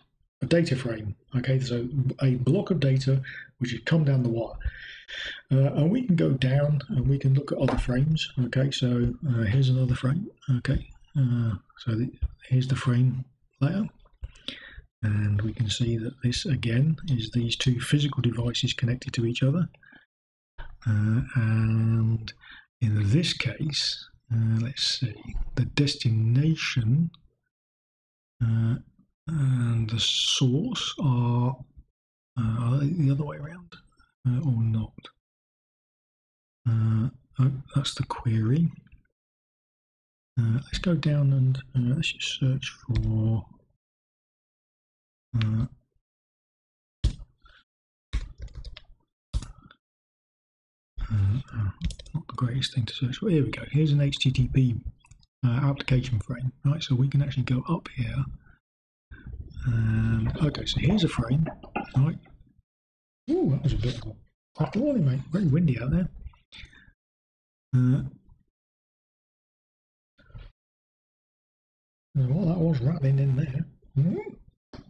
A data frame, okay, so a block of data which has come down the wire, uh, and we can go down and we can look at other frames, okay, so uh, here's another frame, okay, uh, so the, here's the frame layer, and we can see that this again is these two physical devices connected to each other, uh, and in this case, uh, let's see, the destination uh, and the source are, uh, are the other way around uh, or not? Uh, oh, that's the query. Uh, let's go down and uh, let's just search for uh, uh, not the greatest thing to search for. Here we go. Here's an H T T P uh, application frame. Right, so we can actually go up here. Um, okay, so here's a frame, right? Ooh, that was a bit of a packed morning, mate. Very windy out there. Uh, well, that was rattling in there. Mm-hmm.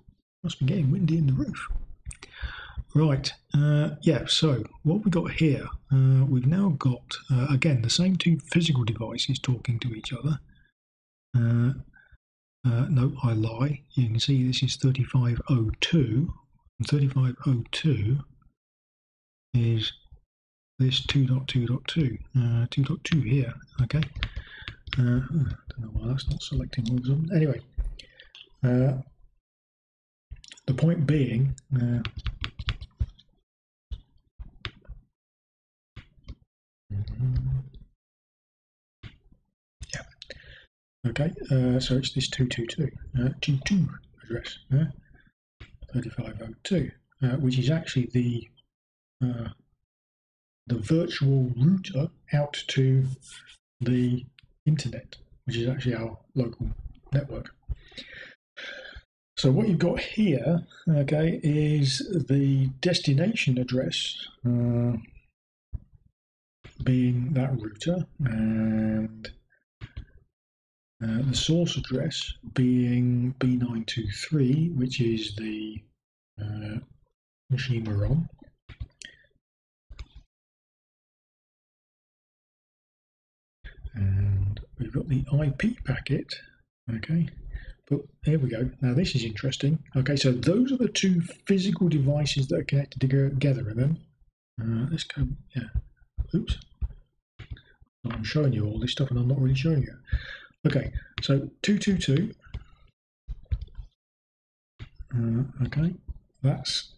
Must be getting windy in the roof. Right, uh, yeah, so what we got here, uh, we've now got, uh, again, the same two physical devices talking to each other. Uh, Uh, no, I lie. You can see this is thirty-five oh two. And thirty-five oh two is this two dot two dot two. Uh, two dot two here, okay. I uh, don't know why that's not selecting all of them. Anyway, uh, the point being, uh, okay, uh, so it's this two two two, uh, two two address, uh, thirty-five oh two, uh, which is actually the uh, the virtual router out to the internet, which is actually our local network. So what you've got here, okay, is the destination address uh, being that router, and uh, the source address being B nine two three, which is the uh, machine we're on. And we've got the I P packet, okay. But here we go. Now this is interesting. Okay, so those are the two physical devices that are connected together. Remember, uh, let's go. Yeah. Oops. I'm showing you all this stuff, and I'm not really showing you. Okay. So two two two. Okay, that's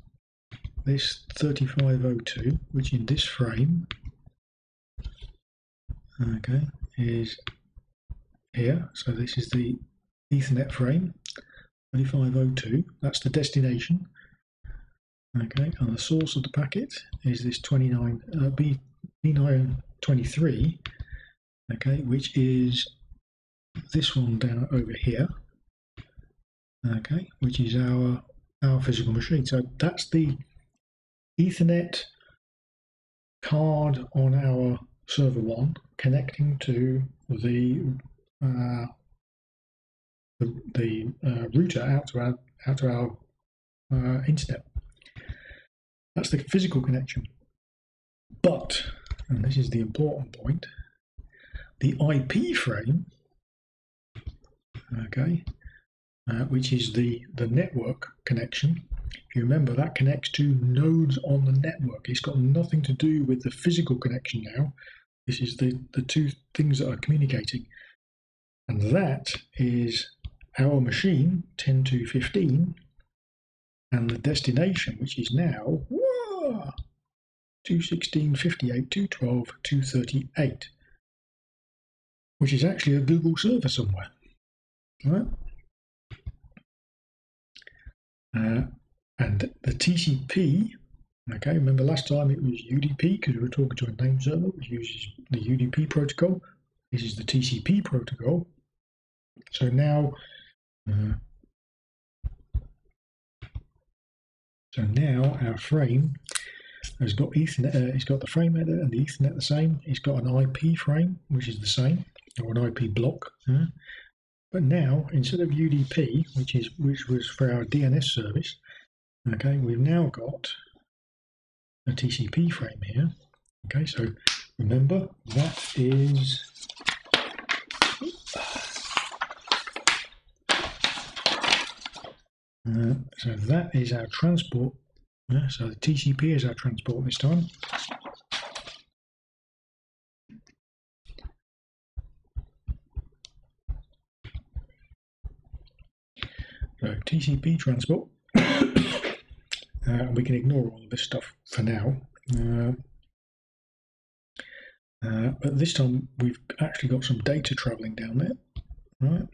this thirty-five oh two, which in this frame, okay, is here. So this is the Ethernet frame, twenty-five oh two, that's the destination, okay, and the source of the packet is this twenty-nine, uh, B nine twenty-three, okay, which is this one down over here, okay, which is our, our physical machine. So that's the Ethernet card on our server one connecting to the uh, the, the uh, router out to our, out to our uh, internet. That's the physical connection. But, and this is the important point, the I P frame, okay, uh, which is the, the network connection, if you remember, that connects to nodes on the network. It's got nothing to do with the physical connection now. This is the, the two things that are communicating. And that is our machine ten two fifteen and the destination, which is now whoa, two sixteen, fifty-eight, two twelve, two thirty-eight, which is actually a Google server somewhere. All right? Uh, and the T C P, okay, remember last time it was U D P because we were talking to a name server which uses the U D P protocol. This is the T C P protocol. So now, uh, so now our frame has got Ethernet. Uh, it's got the frame header and the Ethernet the same. It's got an I P frame, which is the same, or an I P block. Uh, but now, instead of U D P, which is which was for our D N S service, okay, we've now got a T C P frame here. Okay, so remember that is Uh, so that is our transport. Yeah, so the T C P is our transport this time. So T C P transport. uh, we can ignore all of this stuff for now. Uh, uh, but this time we've actually got some data traveling down there, right?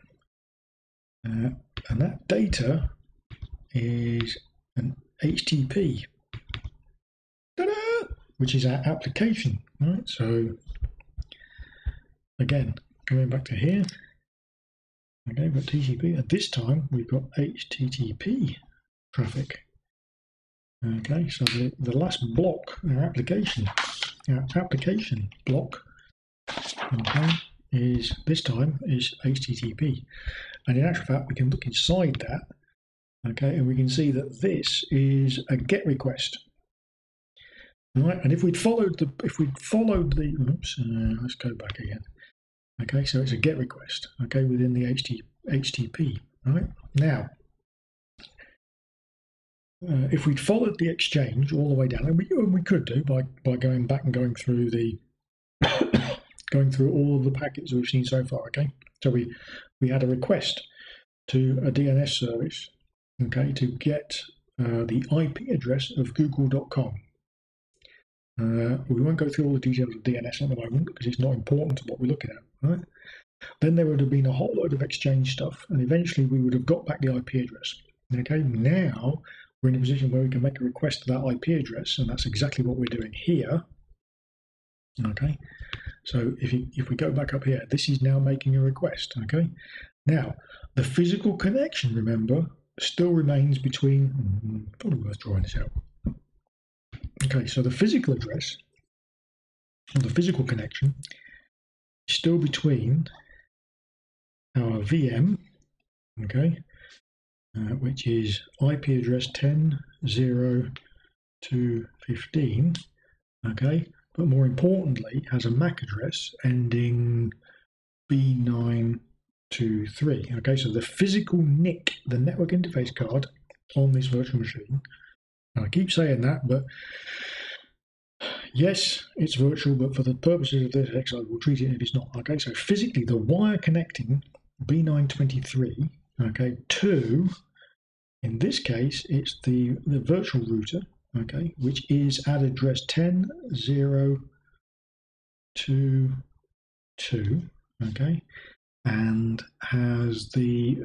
Uh, and that data is an H T T P, which is our application, right? So again, going back to here, okay, we've got T C P, and this time we've got H T T P traffic. Okay, so the, the last block, our application, our application block, okay, is this time is H T T P, and in actual fact, we can look inside that. Okay, and we can see that this is a GET request. All right, and if we'd followed the, if we'd followed the, oops, uh, let's go back again. Okay, so it's a GET request. Okay, within the H T T P. Right now, uh, if we'd followed the exchange all the way down, and we, and we could do by by going back and going through the, going through all of the packets we've seen so far. Okay, so we we had a request to a D N S service. Okay, to get uh, the I P address of google dot com. Uh, we won't go through all the details of D N S at the moment because it's not important to what we're looking at, right? Then there would have been a whole load of exchange stuff, and eventually we would have got back the I P address. Okay, now we're in a position where we can make a request to that I P address, and that's exactly what we're doing here. Okay, So if, you, if we go back up here, this is now making a request, okay? Now, the physical connection, remember, still remains between, probably worth drawing this out. Okay, so the physical address, or the physical connection, is still between our V M, okay, uh, which is I P address ten dot zero dot fifteen, okay, but more importantly, has a M A C address ending B nine two three, okay, so the physical N I C, the network interface card on this virtual machine. Now, I keep saying that, but yes, it's virtual, but for the purposes of this exercise, we'll treat it if it's not, okay, so physically, the wire connecting B nine twenty-three, okay, to, in this case, it's the, the virtual router, okay, which is at address ten dot zero dot twenty-two, okay, and has the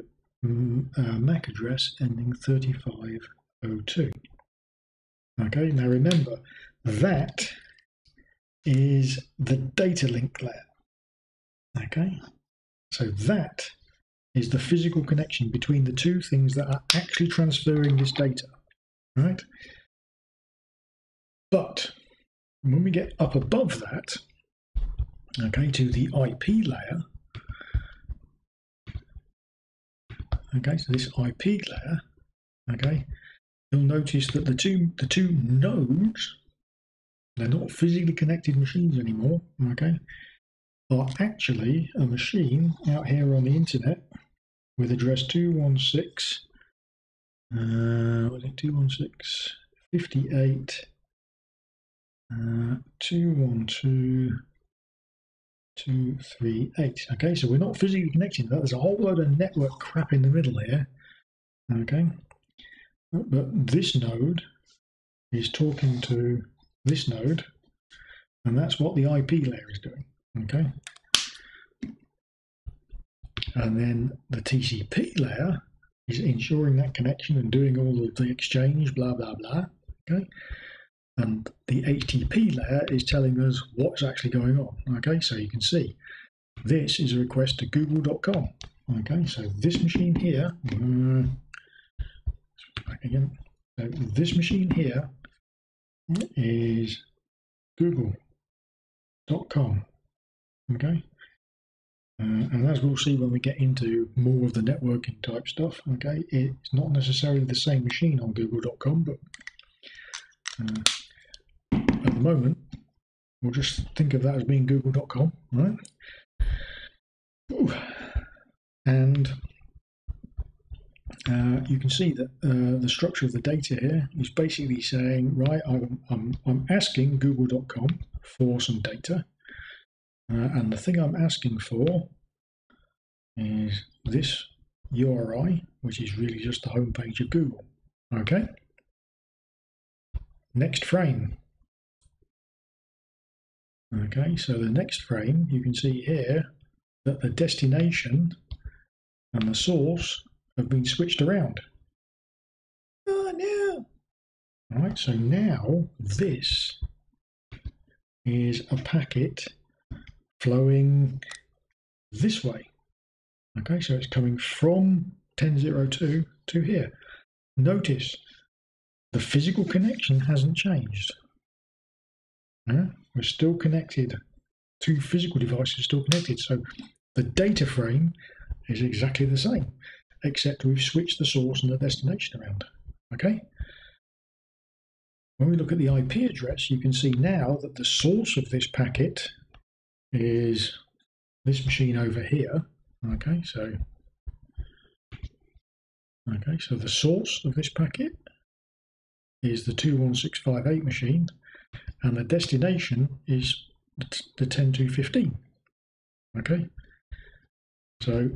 um, uh, M A C address ending thirty-five oh two. Okay, now remember, that is the data link layer, okay? So that is the physical connection between the two things that are actually transferring this data, right? But when we get up above that, okay, to the I P layer, okay, so this I P layer, okay, you'll notice that the two the two nodes, they're not physically connected machines anymore, okay, are actually a machine out here on the internet with address two sixteen, uh, what is it, two sixteen fifty-eight, uh, two twelve two thirty-eight, okay, so we're not physically connected. There's a whole load of network crap in the middle here, okay, but this node is talking to this node, and that's what the I P layer is doing, okay? And then the T C P layer is ensuring that connection and doing all of the exchange, blah, blah, blah, okay? And the H T T P layer is telling us what's actually going on, okay? So you can see this is a request to google dot com, okay? So this machine here, uh, back again, so this machine here is google dot com, okay, uh, and as we'll see when we get into more of the networking type stuff, okay, it's not necessarily the same machine on google dot com, but uh, at the moment we'll just think of that as being google dot com, right? Ooh. And Uh, you can see that uh, the structure of the data here is basically saying, right, I'm, I'm, I'm asking google dot com for some data, uh, and the thing I'm asking for is this U R I, which is really just the home page of Google, okay? Next frame. Okay, so the next frame, you can see here that the destination and the source have been switched around. Oh no! All right, so now this is a packet flowing this way. Okay, so it's coming from ten dot zero dot two to here. Notice the physical connection hasn't changed. Yeah? We're still connected. Two physical devices are still connected. So the data frame is exactly the same, except we've switched the source and the destination around, okay? When we look at the I P address, you can see now that the source of this packet is this machine over here, okay? So, okay, so the source of this packet is the two one six five eight machine, and the destination is the ten two fifteen, okay? So,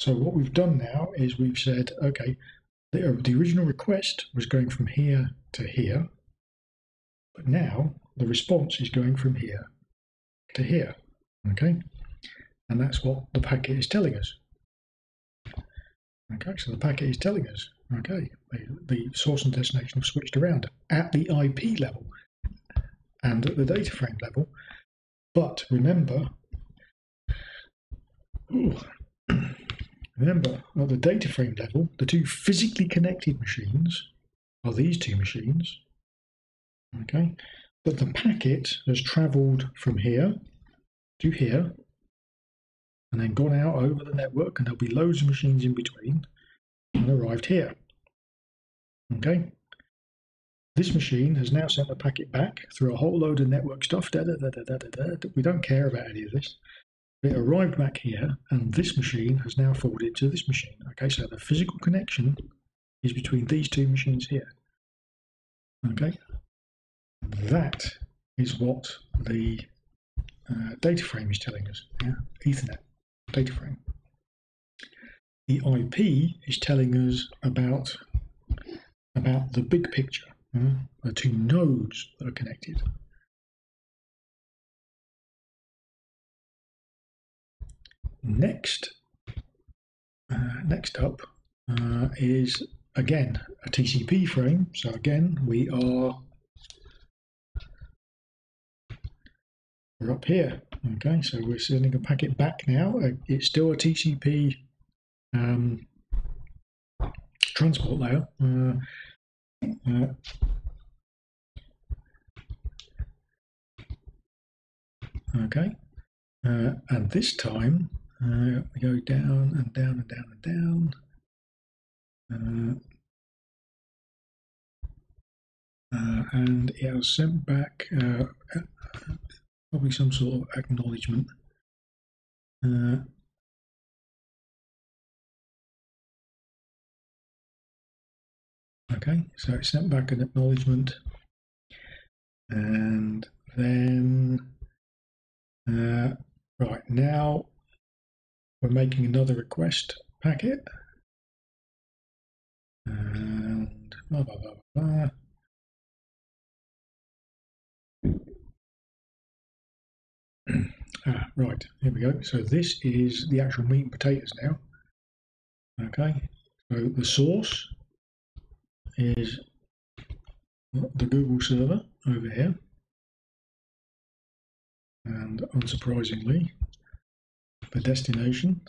So what we've done now is we've said, okay, the, the original request was going from here to here, but now the response is going from here to here, okay? And that's what the packet is telling us. Okay, so the packet is telling us, okay, the, the source and destination have switched around at the I P level and at the data frame level, But remember, ooh, remember at the data frame level, the two physically connected machines are these two machines, okay? But the packet has traveled from here to here and then gone out over the network, and there'll be loads of machines in between, and arrived here, okay? This machine has now sent the packet back through a whole load of network stuff. Da, da, da, da, da, da, da. We don't care about any of this. It arrived back here, and this machine has now forwarded to this machine. Okay, so the physical connection is between these two machines here. Okay, and that is what the uh, data frame is telling us. Yeah? Ethernet data frame. The I P is telling us about about the big picture. Mm-hmm. The two nodes that are connected. Next, uh, next up uh, is again a T C P frame. So again, we are we're up here. Okay, so we're sending a packet back now. It's still a T C P um, transport layer. Uh, Uh, okay, uh, and this time uh, we go down and down and down and down, uh, uh, and it was sent back uh, probably some sort of acknowledgement. Uh, Okay, so it sent back an acknowledgement, and then uh, right now we're making another request packet, and blah blah blah blah. ah, right, here we go. So this is the actual meat and potatoes now. Okay, so the source is the Google server over here, and unsurprisingly the destination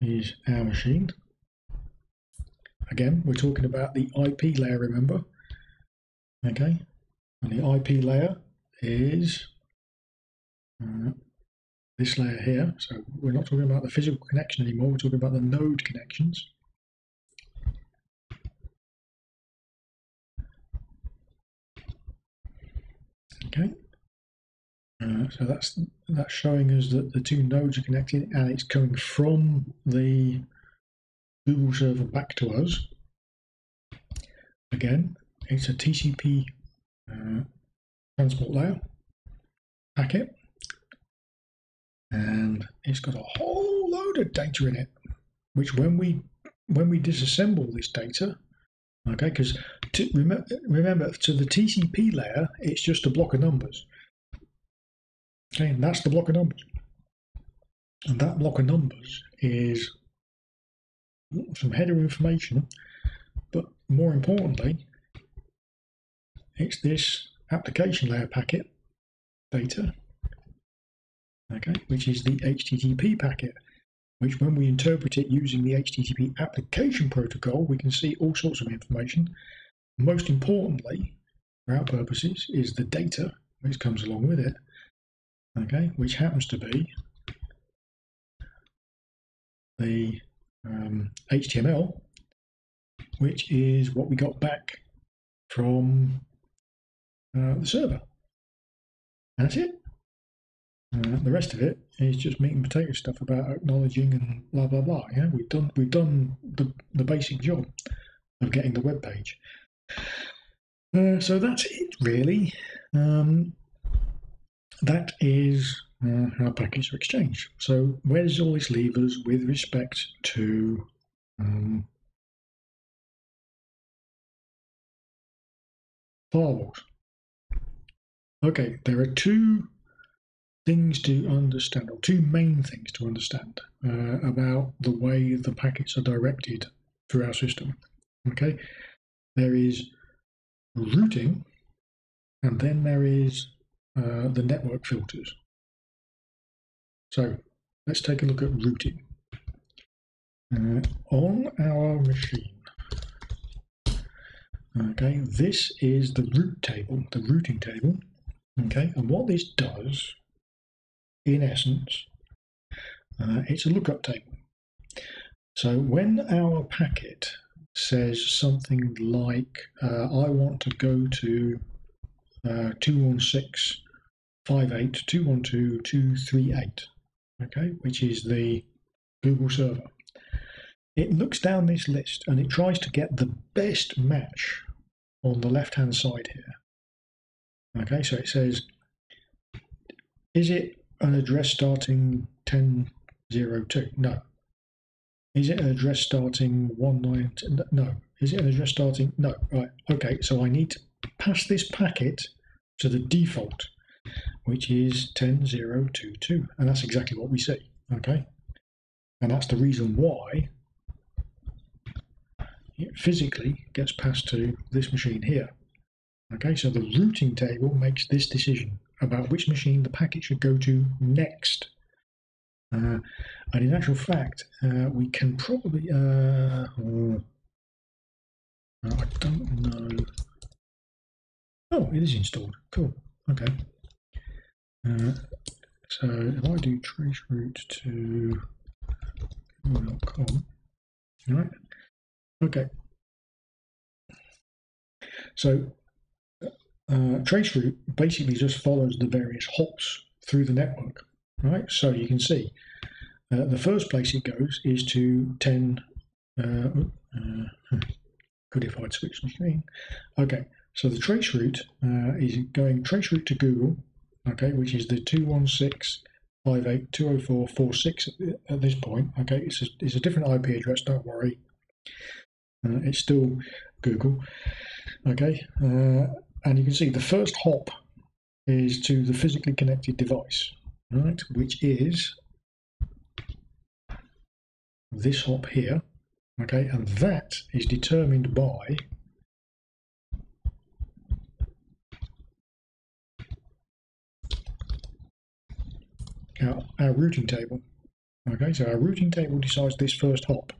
is our machine. Again, we're talking about the I P layer, remember? Okay, and the I P layer is uh, this layer here, so we're not talking about the physical connection anymore, we're talking about the node connections. Okay, uh, so that's that's showing us that the two nodes are connected, and it's coming from the Google server back to us. Again, it's a T C P uh, transport layer packet, and it's got a whole load of data in it, which when we when we disassemble this data. Okay, because remember, remember, to the T C P layer, it's just a block of numbers. Okay, and that's the block of numbers. And that block of numbers is some header information, but more importantly, it's this application layer packet data, okay, which is the H T T P packet, which when we interpret it using the H T T P application protocol, we can see all sorts of information. Most importantly, for our purposes, is the data which comes along with it, okay, which happens to be the um, H T M L, which is what we got back from uh, the server. That's it. Uh, the rest of it is just meat and potato stuff about acknowledging and blah blah blah. Yeah, we've done we've done the, the basic job of getting the web page. Uh, so that's it really. Um, that is uh, how packets are exchanged. So where does all this leave us with respect to um, firewalls? Okay, there are two. Things to understand, or two main things to understand uh, about the way the packets are directed through our system. Okay, there is routing, and then there is uh, the network filters. So let's take a look at routing. Uh, on our machine, okay, this is the route table, the routing table, okay, and what this does, in essence, uh, it's a lookup table. So when our packet says something like, uh, I want to go to uh, two one six dot five eight dot two one two dot two three eight, okay, which is the Google server, it looks down this list and it tries to get the best match on the left-hand side here. Okay, so it says, is it an address starting ten dot zero dot two? No. Is it an address starting one nine two? No. Is it an address starting? No. Right. Okay, so I need to pass this packet to the default, which is ten dot zero dot two dot two, and that's exactly what we see. Okay, and that's the reason why it physically gets passed to this machine here. Okay, so the routing table makes this decision about which machine the packet should go to next. Uh, and in actual fact, uh, we can probably, uh, oh, I don't know. Oh, it is installed. Cool. Okay. Uh, so if I do trace route to google dot com, all right. Okay, so uh, trace route basically just follows the various hops through the network, right? So you can see uh, the first place it goes is to ten. Uh, uh, good if I'd switch the screen. Okay, so the trace route uh, is going trace route to Google, okay, which is the two one six dot five eight dot two zero four dot four six at this point. Okay, it's a, it's a different I P address, don't worry. Uh, it's still Google, okay, uh, and you can see the first hop is to the physically connected device, right, which is this hop here, okay, and that is determined by our, our routing table, okay, so our routing table decides this first hop.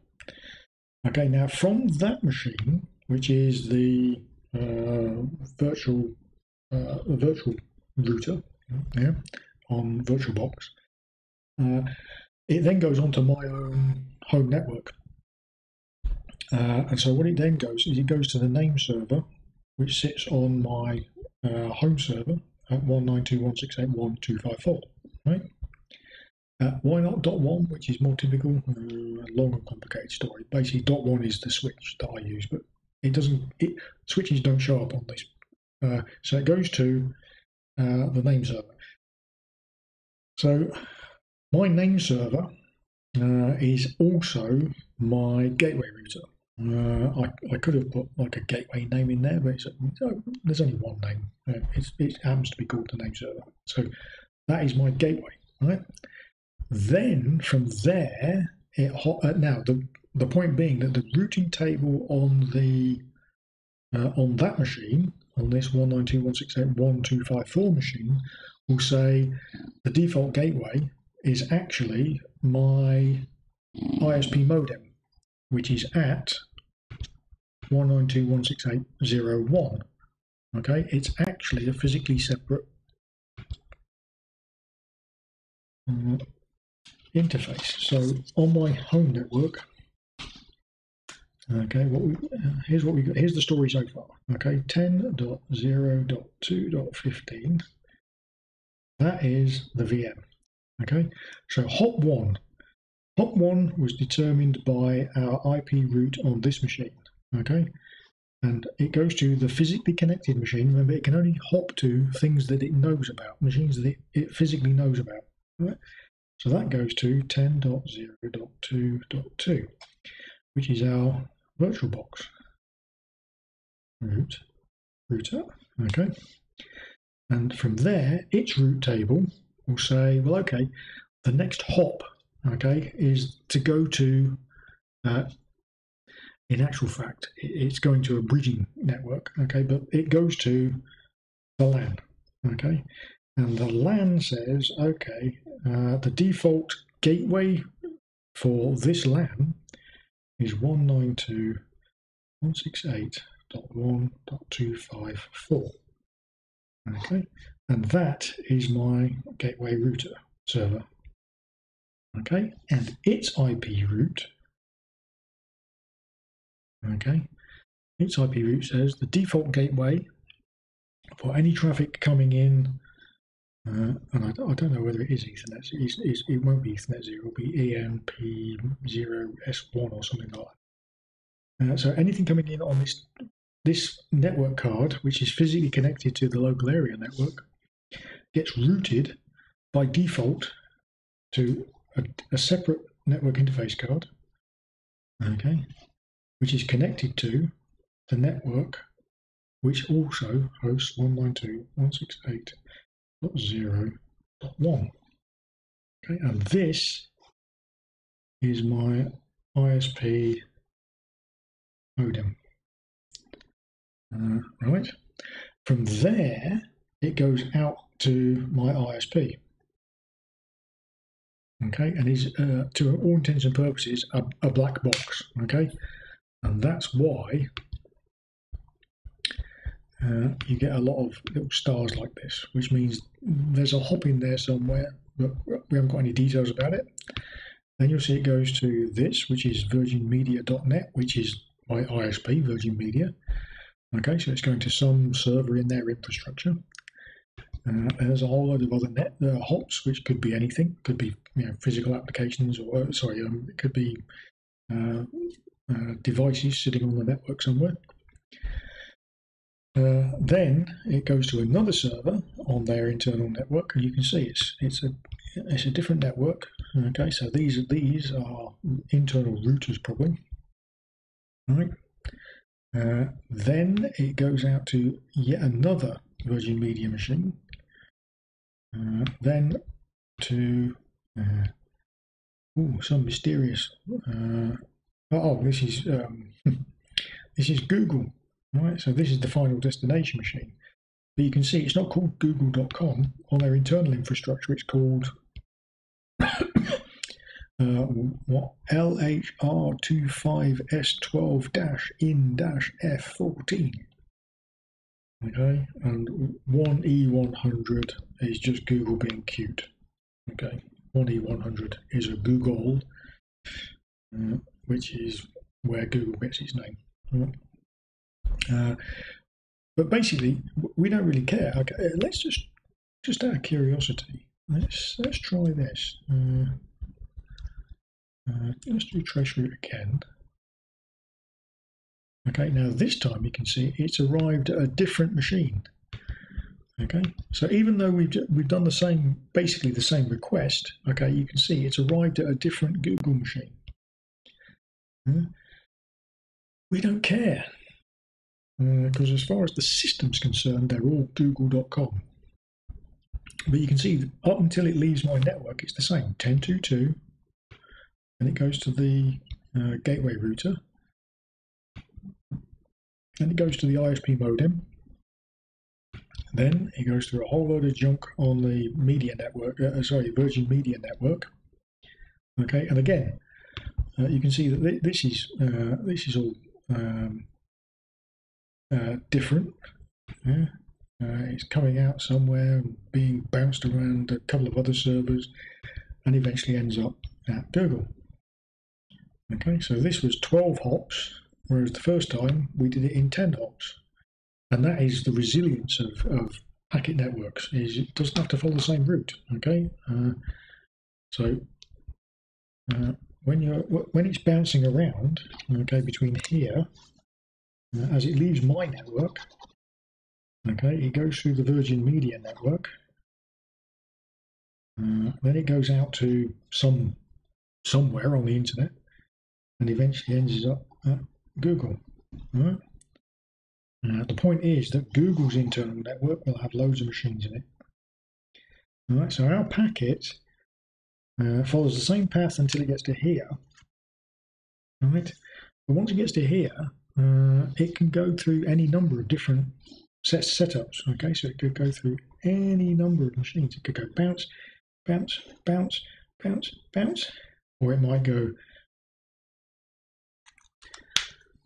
Okay, now from that machine, which is the uh, virtual uh, virtual router, yeah, on VirtualBox, uh, it then goes on to my own home network. Uh, and so what it then goes is it goes to the name server, which sits on my uh, home server at one nine two dot one six eight dot one dot two five four, right? Uh, why not dot one, which is more typical, uh, long and complicated story. Basically, dot one is the switch that I use, but it doesn't. It, switches don't show up on this, uh, so it goes to uh, the name server. So my name server uh, is also my gateway router. Uh, I I could have put like a gateway name in there, but it's, oh, there's only one name. Uh, it's, it happens to be called the name server. So that is my gateway, right? Then from there, it hop, uh, now the the point being that the routing table on the uh, on that machine, on this one nine two dot one six eight dot one dot two five four machine, will say the default gateway is actually my I S P modem, which is at one nine two dot one six eight dot zero dot one. Okay, it's actually a physically separate Um, interface. So on my home network, okay, what we uh, here's what we got. Here's the story so far. Okay, ten dot zero dot two dot fifteen. That is the V M. Okay, so hop one, hop one was determined by our I P route on this machine. Okay, and it goes to the physically connected machine. Remember, it can only hop to things that it knows about, machines that it, it physically knows about. Right? So that goes to ten dot zero dot two dot two, which is our VirtualBox route, router, okay? And from there, its route table will say, well, okay, the next hop, okay, is to go to, uh, in actual fact, it's going to a bridging network, okay, but it goes to the LAN, okay? And the LAN says, okay, uh, the default gateway for this LAN is one ninety-two dot one sixty-eight dot one dot two fifty-four. Okay, and that is my gateway router server. Okay, and its I P route, okay, its I P route says the default gateway for any traffic coming in, uh, and I, I don't know whether it is Ethernet, it's, it's, it won't be Ethernet zero, it'll be E N P zero S one or something like that. Uh, so anything coming in on this, this network card, which is physically connected to the local area network, gets routed by default to a, a separate network interface card, okay, which is connected to the network which also hosts one ninety-two dot one sixty-eight dot zero dot one. Okay, and this is my I S P modem. Uh, right, from there it goes out to my I S P. Okay, and is uh, to all intents and purposes a, a black box. Okay, and that's why uh, you get a lot of little stars like this, which means there's a hop in there somewhere, but we haven't got any details about it. Then you'll see it goes to this, which is virgin media dot net, which is my I S P, Virgin Media. Okay, so it's going to some server in their infrastructure. Uh, there's a whole load of other net uh, hops, which could be anything, could be you know, physical applications, or sorry, um, it could be uh, uh, devices sitting on the network somewhere. Uh, then it goes to another server on their internal network, and you can see it's it's a it's a different network. Okay, so these these are internal routers probably. All right. Uh, then it goes out to yet another Virgin Media machine, uh, then to uh, ooh, some mysterious uh, oh this is um, this is Google, right? So this is the final destination machine, but you can see it's not called google dot com on their internal infrastructure. It's called Uh, what L H R two five S twelve dash in dash F fourteen. Okay, and one E one hundred is just Google being cute. Okay, one E one hundred is a Google, uh, which is where Google gets its name. Uh, but basically, we don't really care. Okay, let's just, just out of curiosity, let's let's try this. Uh, Uh, let's do trace route again. Okay, now this time you can see it's arrived at a different machine. Okay, so even though we've we've done the same, basically the same request. Okay, you can see it's arrived at a different Google machine. Uh, we don't care, because uh, as far as the system's concerned, they're all google dot com. But you can see up until it leaves my network, it's the same ten dot two dot two. And it goes to the uh, gateway router, then it goes to the I S P modem, then it goes through a whole load of junk on the media network, uh, sorry, Virgin Media network. Okay, and again, uh, you can see that th this is uh, this is all um, uh, different. Yeah? Uh, it's coming out somewhere, being bounced around a couple of other servers, and eventually ends up at Google. Okay, so this was twelve hops, whereas the first time we did it in ten hops. And that is the resilience of, of packet networks, is it doesn't have to follow the same route. Okay, uh, so uh, when you're when it's bouncing around, okay, between here, uh, as it leaves my network, okay, it goes through the Virgin Media network, uh, then it goes out to some somewhere on the internet, and eventually ends up at Google. Right? Now, the point is that Google's internal network will have loads of machines in it. All right, so our packet uh, follows the same path until it gets to here. All right, but once it gets to here, uh, it can go through any number of different set setups. Okay, so it could go through any number of things. It could go bounce, bounce, bounce, bounce, bounce, or it might go,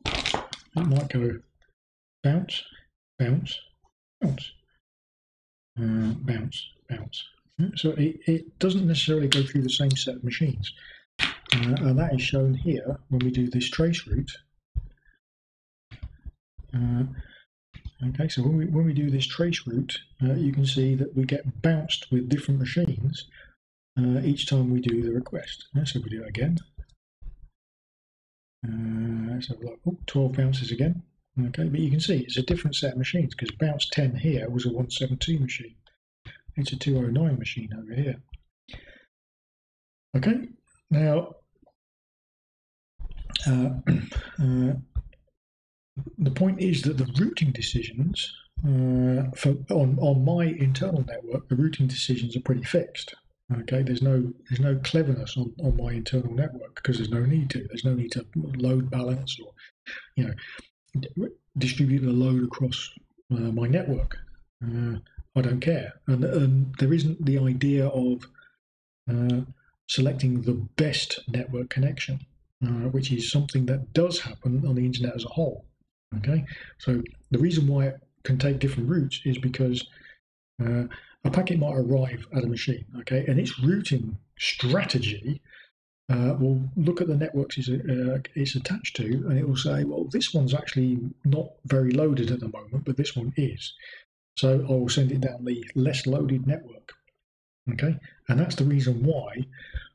it might go bounce, bounce, bounce, uh, bounce, bounce. So it, it doesn't necessarily go through the same set of machines. Uh, and that is shown here when we do this trace route. Uh, okay, so when we, when we do this trace route, uh, you can see that we get bounced with different machines uh, each time we do the request. Uh, so we do it again. Uh, so we're like, oh, twelve bounces again. Okay, but you can see it's a different set of machines because bounce ten here was a one seventy-two machine. It's a two oh nine machine over here. Okay, now uh, uh, the point is that the routing decisions uh, for on on my internal network, the routing decisions are pretty fixed. Okay, there's no there's no cleverness on, on my internal network because there's no need to. There's no need to load balance or you know distribute the load across uh, my network. Uh, I don't care, and, and there isn't the idea of uh, selecting the best network connection, uh, which is something that does happen on the internet as a whole. Okay, so the reason why it can take different routes is because uh, a packet might arrive at a machine, okay, and its routing strategy uh, will look at the networks it's, uh, it's attached to, and it will say, well, this one's actually not very loaded at the moment, but this one is. So I will send it down the less loaded network, okay, and that's the reason why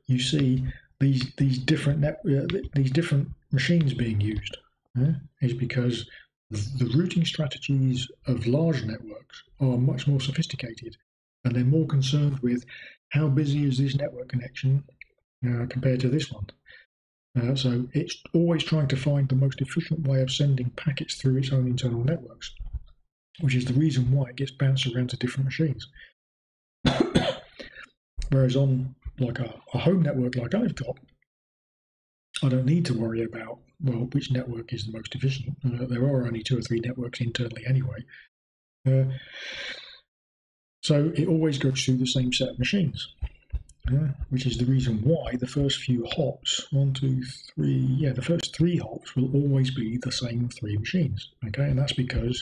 you see these these different net, uh, these different machines being used, yeah? Is because the routing strategies of large networks are much more sophisticated, and they're more concerned with how busy is this network connection uh, compared to this one. Uh, so it's always trying to find the most efficient way of sending packets through its own internal networks, which is the reason why it gets bounced around to different machines. Whereas on like a, a home network like I've got, I don't need to worry about, well, which network is the most efficient. Uh, there are only two or three networks internally anyway. Uh, so it always goes through the same set of machines, uh, which is the reason why the first few hops, one, two, three, yeah, the first three hops will always be the same three machines. Okay, and that's because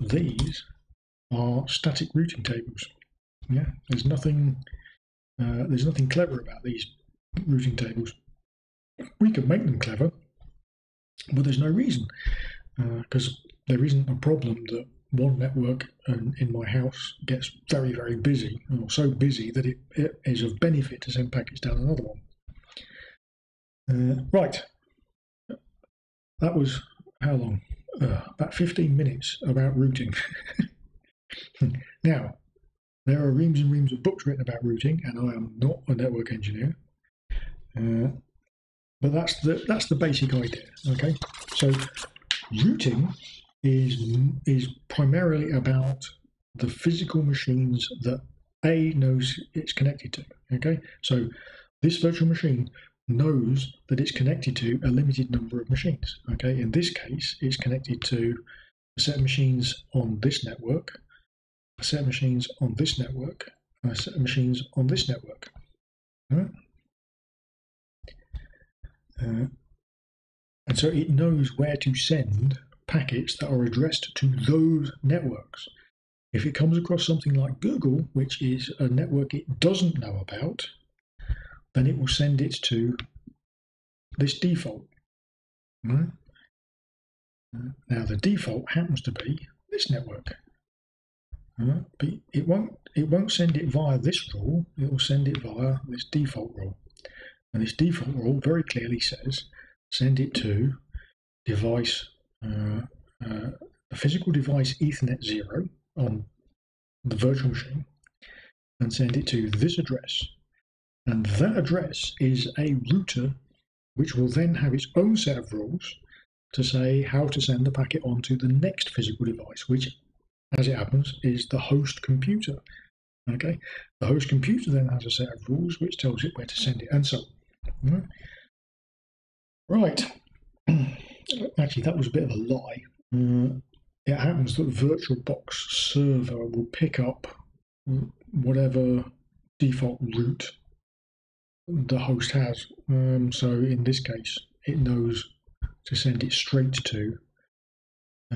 these are static routing tables. Yeah, there's nothing uh, there's nothing clever about these routing tables. We could make them clever, but there's no reason, because uh, there isn't a problem that one network um, in my house gets very very busy, or so busy that it, it is of benefit to send packets down another one. Uh, right, that was how long? Uh, about fifteen minutes about routing. Now, there are reams and reams of books written about routing, and I am not a network engineer, uh, but that's the that's the basic idea. Okay, so routing is is primarily about the physical machines that A knows it's connected to. Okay, so this virtual machine knows that it's connected to a limited number of machines. Okay, in this case, it's connected to a set of machines on this network, a set of machines on this network, and a set of machines on this network. All right. Uh, and so it knows where to send packets that are addressed to those networks. If it comes across something like Google, which is a network it doesn't know about, then it will send it to this default. Right? Now the default happens to be this network, right? But it won't it won't send it via this rule. It will send it via this default rule, and this default rule very clearly says send it to device uh, uh, the physical device Ethernet zero on the virtual machine, and send it to this address. And that address is a router which will then have its own set of rules to say how to send the packet on to the next physical device, which, as it happens, is the host computer. Okay, the host computer then has a set of rules which tells it where to send it, and so on. Right. Actually, that was a bit of a lie. Uh, it happens that VirtualBox server will pick up whatever default route the host has. Um, so in this case, it knows to send it straight to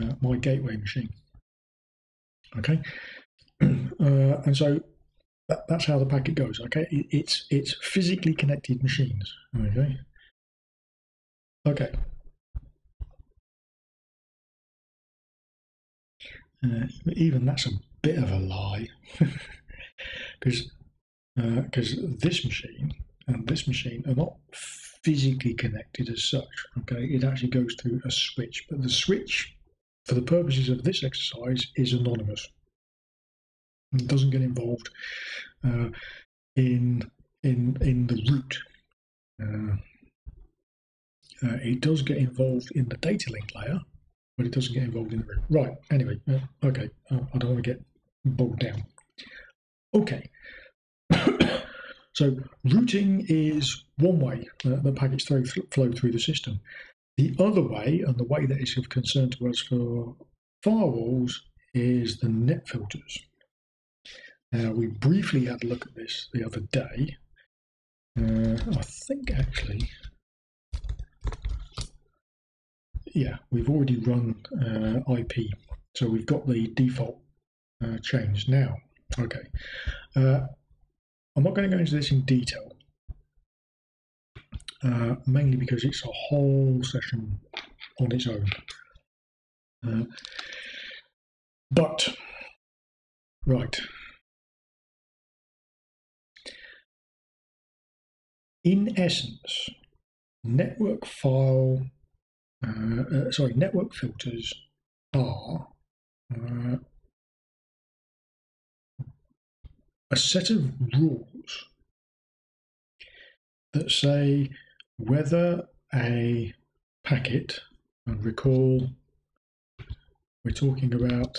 uh, my gateway machine. Okay, uh, and so that, that's how the packet goes. Okay, it, it's it's physically connected machines. Okay, okay. Uh, even that's a bit of a lie, because because uh, this machine and this machine are not physically connected as such. Okay, it actually goes through a switch, but the switch, for the purposes of this exercise, is anonymous. It doesn't get involved uh, in in in the route. Uh, uh, it does get involved in the data link layer, but it doesn't get involved in the route. Right. Anyway, uh, okay. Uh, I don't want to get bogged down. Okay. So routing is one way uh, the packets flow flow through the system. The other way, and the way that is of concern to us for firewalls, is the net filters. Now, we briefly had a look at this the other day. Uh, I think actually, yeah, we've already run uh, I P, so we've got the default uh, change now. Okay, uh, I'm not going to go into this in detail. Uh, mainly because it's a whole session on its own. Uh, but, right. In essence, network file, uh, uh, sorry, network filters are uh, a set of rules that say whether a packet, and recall we're talking about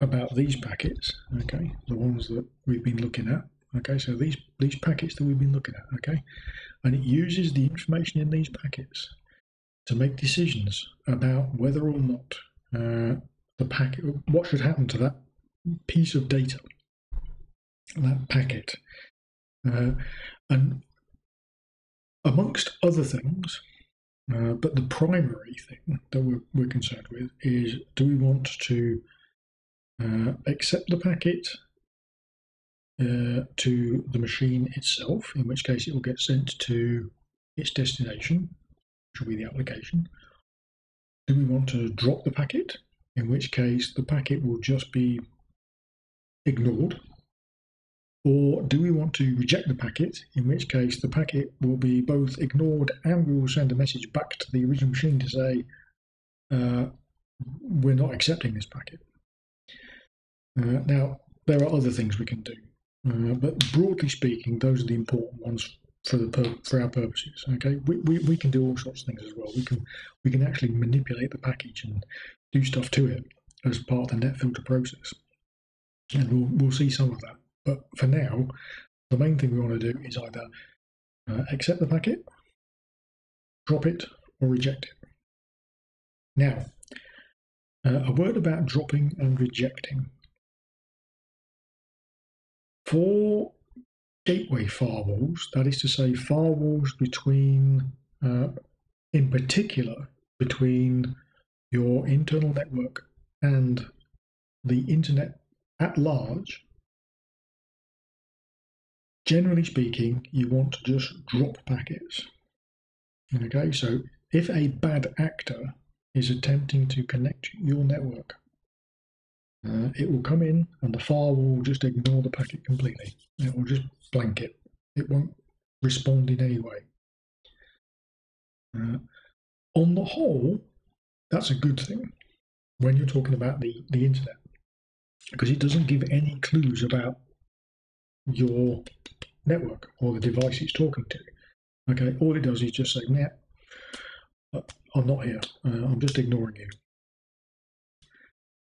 about these packets, okay, the ones that we've been looking at, okay, so these these packets that we've been looking at, okay, and it uses the information in these packets to make decisions about whether or not uh, the packet, what should happen to that piece of data, that packet, uh, and amongst other things, uh, but the primary thing that we're, we're concerned with is, do we want to uh, accept the packet uh, to the machine itself, in which case it will get sent to its destination, which will be the application? Do we want to drop the packet, in which case the packet will just be ignored? Or do we want to reject the packet, in which case the packet will be both ignored and we will send a message back to the original machine to say, uh, we're not accepting this packet. Uh, now, there are other things we can do, uh, but broadly speaking, those are the important ones for the pur for our purposes. Okay, we, we, we can do all sorts of things as well. We can, we can actually manipulate the package and do stuff to it as part of the net filter process, and we'll, we'll see some of that. But for now, the main thing we want to do is either uh, accept the packet, drop it, or reject it. Now, uh, a word about dropping and rejecting. For gateway firewalls, that is to say firewalls between, uh, in particular, between your internal network and the internet at large, generally speaking, you want to just drop packets. Okay, so if a bad actor is attempting to connect your network, uh, it will come in and the firewall will just ignore the packet completely. It will just blank it. It won't respond in any way. Uh, on the whole, that's a good thing when you're talking about the, the internet, because it doesn't give any clues about your network or the device it's talking to. Okay, all it does is just say, nah, I'm not here, uh, I'm just ignoring you.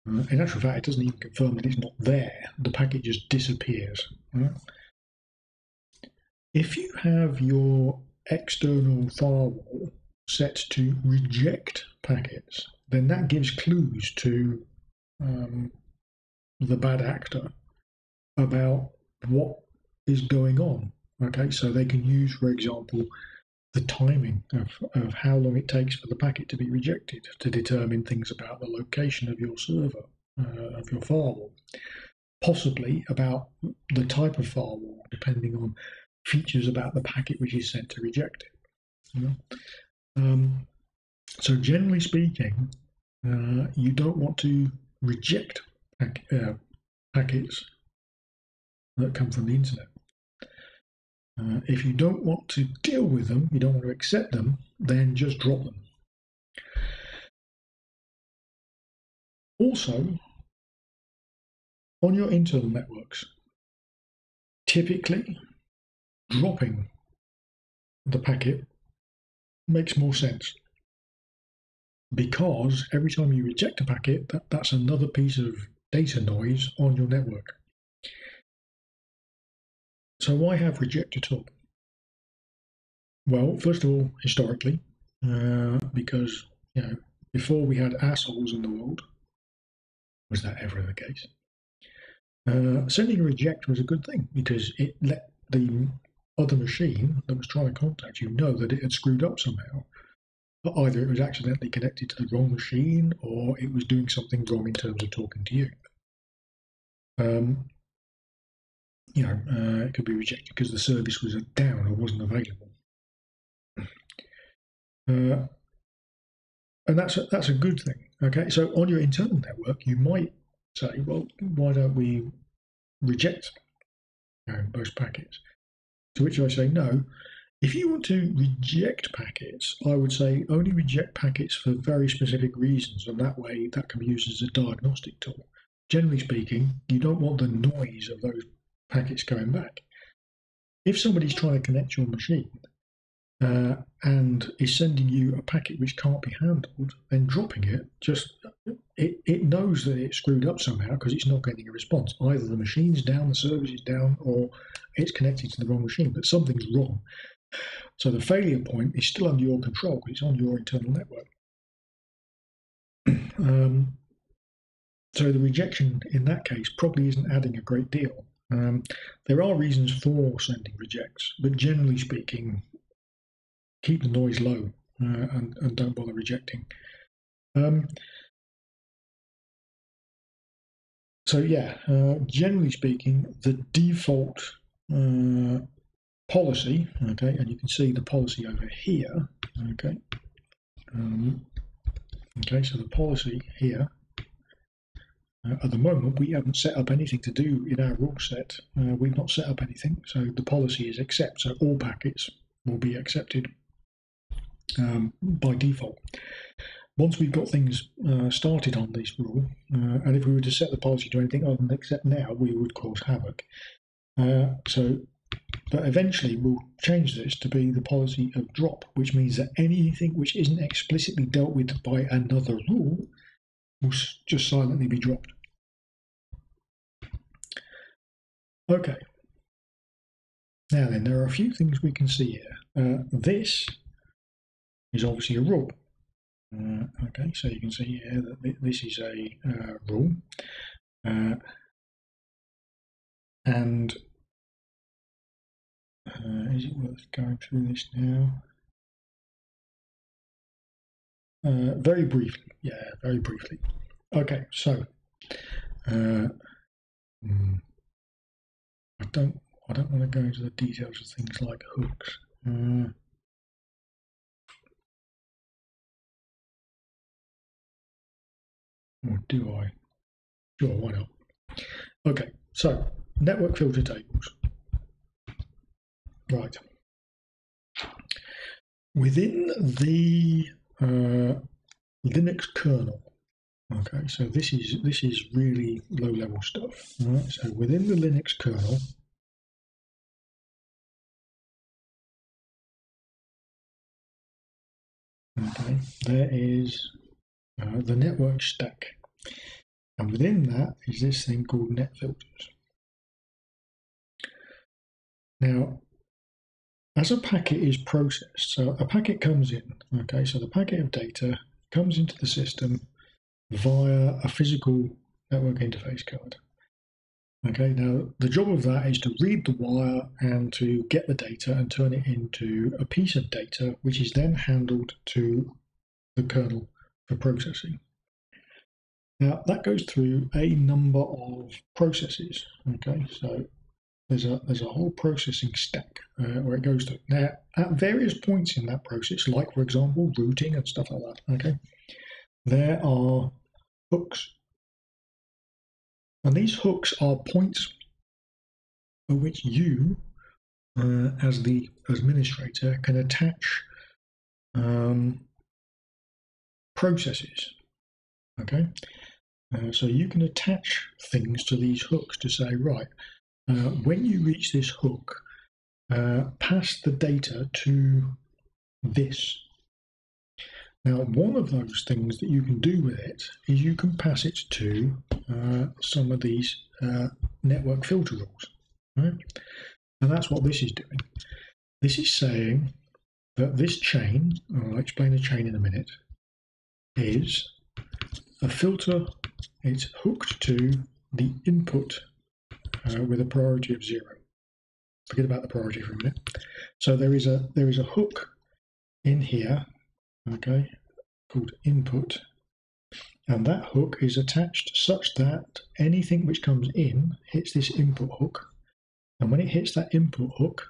Uh, in actual fact, it doesn't even confirm that it's not there. The packet just disappears. Right? If you have your external firewall set to reject packets, then that gives clues to um, the bad actor about what is going on. Okay, so they can use, for example, the timing of, of how long it takes for the packet to be rejected to determine things about the location of your server, uh, of your firewall, possibly about the type of firewall, depending on features about the packet which is sent to reject it. You know? um, so generally speaking, uh, you don't want to reject pack uh, packets that come from the internet. Uh, if you don't want to deal with them, you don't want to accept them, then just drop them. Also, on your internal networks, typically dropping the packet makes more sense, because every time you reject a packet, that, that's another piece of data noise on your network. So why have reject at all? Well, first of all, historically, uh, because, you know, before we had assholes in the world, was that ever the case? Uh, sending a reject was a good thing, because it let the other machine that was trying to contact you know that it had screwed up somehow. But either it was accidentally connected to the wrong machine, or it was doing something wrong in terms of talking to you. Um, You know, uh, it could be rejected because the service was down or wasn't available, uh, and that's a, that's a good thing. Okay, so on your internal network, you might say, "Well, why don't we reject you know, most packets?" To which I say, "No. If you want to reject packets, I would say only reject packets for very specific reasons, and that way that can be used as a diagnostic tool. Generally speaking, you don't want the noise of those." Packets going back. If somebody's trying to connect your machine uh, and is sending you a packet which can't be handled, then dropping it, just it, it knows that it's screwed up somehow because it's not getting a response. Either the machine's down, the service is down, or it's connected to the wrong machine, but something's wrong. So the failure point is still under your control because it's on your internal network. um, so the rejection in that case probably isn't adding a great deal. Um, there are reasons for sending rejects, but generally speaking, keep the noise low uh, and, and don't bother rejecting. Um, so yeah, uh, generally speaking, the default uh, policy, okay, and you can see the policy over here, okay, um, okay, so the policy here. Uh, at the moment, we haven't set up anything to do in our rule set. Uh, we've not set up anything, so the policy is accept. So all packets will be accepted um, by default. Once we've got things uh, started on this rule, uh, and if we were to set the policy to anything other than accept now, we would cause havoc. Uh, so, but eventually we'll change this to be the policy of drop, which means that anything which isn't explicitly dealt with by another rule will just silently be dropped. Okay. Now then, there are a few things we can see here. Uh, this is obviously a rule. Uh, okay, so you can see here that this is a uh, rule. Uh, and uh, is it worth going through this now? Uh, very briefly, yeah, very briefly. Okay, so uh, I don't, I don't want to go into the details of things like hooks. Uh, or do I? Sure, why not? Okay, so network filter tables. Right. Within the Uh, Linux kernel. Okay, so this is this is really low-level stuff. Right? So within the Linux kernel, okay, there is uh, the network stack, and within that is this thing called net filters. Now, As a packet is processed, so a packet comes in, okay, so the packet of data comes into the system via a physical network interface card. Okay, now the job of that is to read the wire and to get the data and turn it into a piece of data, which is then handled to the kernel for processing. Now that goes through a number of processes. Okay, so there's a there's a whole processing stack uh, where it goes through. Now at various points in that process, like for example routing and stuff like that. Okay, there are hooks. And these hooks are points at which you, uh, as the administrator, can attach um, processes, okay? Uh, so you can attach things to these hooks to say, right, uh, when you reach this hook, uh, pass the data to this. Now, one of those things that you can do with it is you can pass it to uh, some of these uh, network filter rules, right? And that's what this is doing. This is saying that this chain, and I'll explain the chain in a minute, is a filter. It's hooked to the input uh, with a priority of zero. Forget about the priority for a minute. So there is a there is a hook in here, okay, called input, and that hook is attached such that anything which comes in hits this input hook, and when it hits that input hook,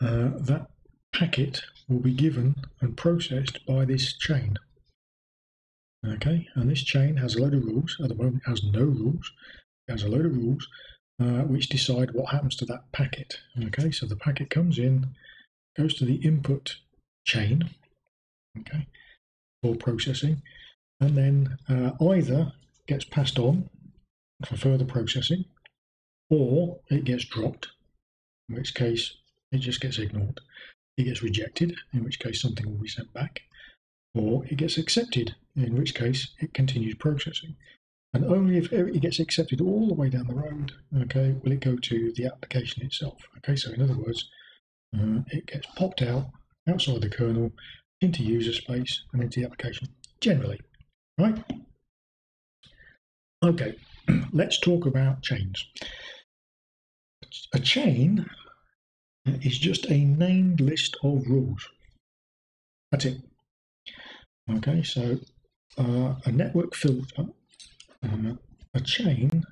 uh, that packet will be given and processed by this chain. Okay, and this chain has a load of rules. At the moment it has no rules. It has a load of rules uh, which decide what happens to that packet. Okay, so the packet comes in, goes to the input chain, okay, for processing, and then uh, either gets passed on for further processing, or it gets dropped, in which case it just gets ignored. It gets rejected, in which case something will be sent back, or it gets accepted, in which case it continues processing. And only if it gets accepted all the way down the road, okay, will it go to the application itself. Okay, so in other words, uh, it gets popped out outside the kernel, into user space, and into the application, generally, right? Okay, let's talk about chains. A chain is just a named list of rules. That's it. Okay, so uh, a network filter, uh, a chain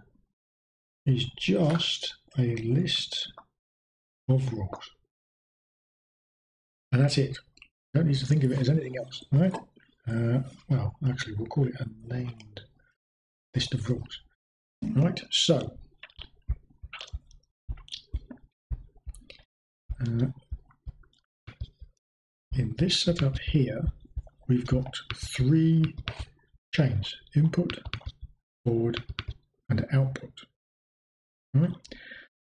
is just a list of rules. And that's it. Don't need to think of it as anything else, right? Uh, well, actually, we'll call it a named list of rules, right? So, uh, in this setup here, we've got three chains: input, forward, and output. Right?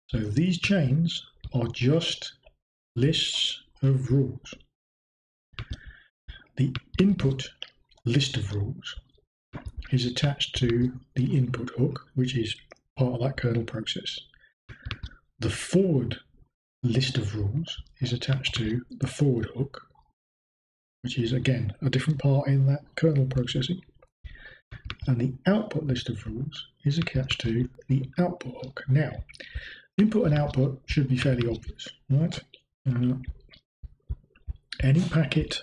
So these chains are just lists of rules. The input list of rules is attached to the input hook, which is part of that kernel process. The forward list of rules is attached to the forward hook, which is again a different part in that kernel processing. And the output list of rules is attached to the output hook. Now, input and output should be fairly obvious, right? Uh, Any packet,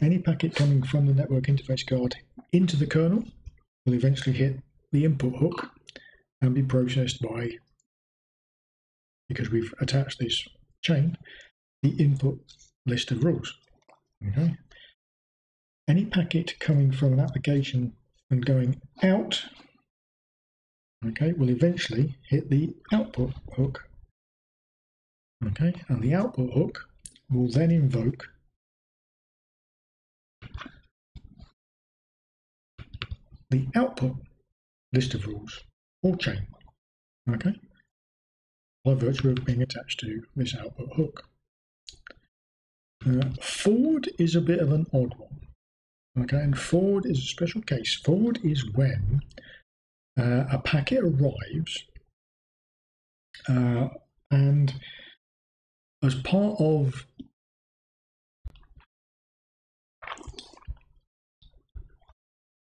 any packet coming from the network interface card into the kernel will eventually hit the input hook and be processed by, because we've attached this chain, the input list of rules. Okay. Any packet coming from an application and going out, okay, will eventually hit the output hook. Okay, and the output hook will then invoke the output list of rules or chain, okay, by virtue of being attached to this output hook. Uh, forward is a bit of an odd one, okay, and forward is a special case. Forward is when uh, a packet arrives Uh, and as part of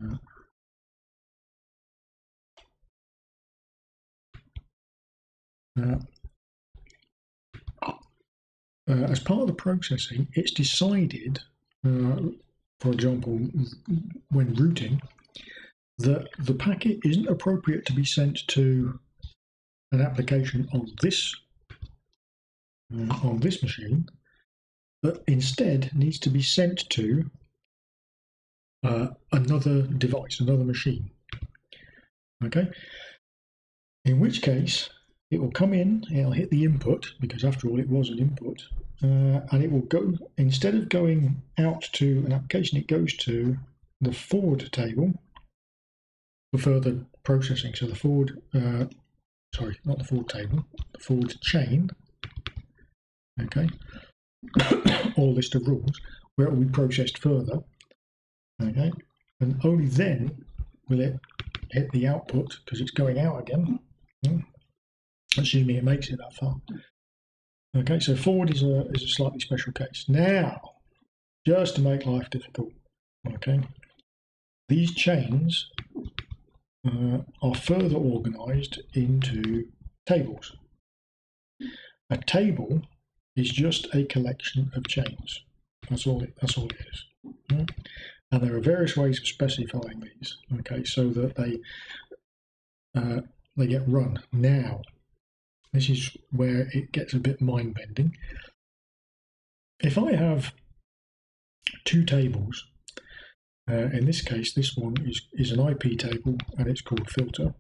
uh, Uh, uh, as part of the processing, it's decided, uh, for example, when routing, that the packet isn't appropriate to be sent to an application on this uh, on this machine, but instead needs to be sent to uh, another device, another machine. Okay, in which case, it will come in, it'll hit the input, because after all it was an input, uh, and it will go, instead of going out to an application, it goes to the forward table for further processing. So the forward, uh, sorry, not the forward table, the forward chain, okay, or list of rules, where it will be processed further, okay, and only then will it hit the output, because it's going out again. Yeah. Assuming it makes it that far. Okay, so forward is a, is a slightly special case. Now, just to make life difficult, okay, these chains uh, are further organized into tables. A table is just a collection of chains. That's all it, that's all it is. Okay? And there are various ways of specifying these, okay, so that they, uh, they get run now. This is where it gets a bit mind-bending. If I have two tables, uh, in this case, this one is, is an I P table, and it's called filter.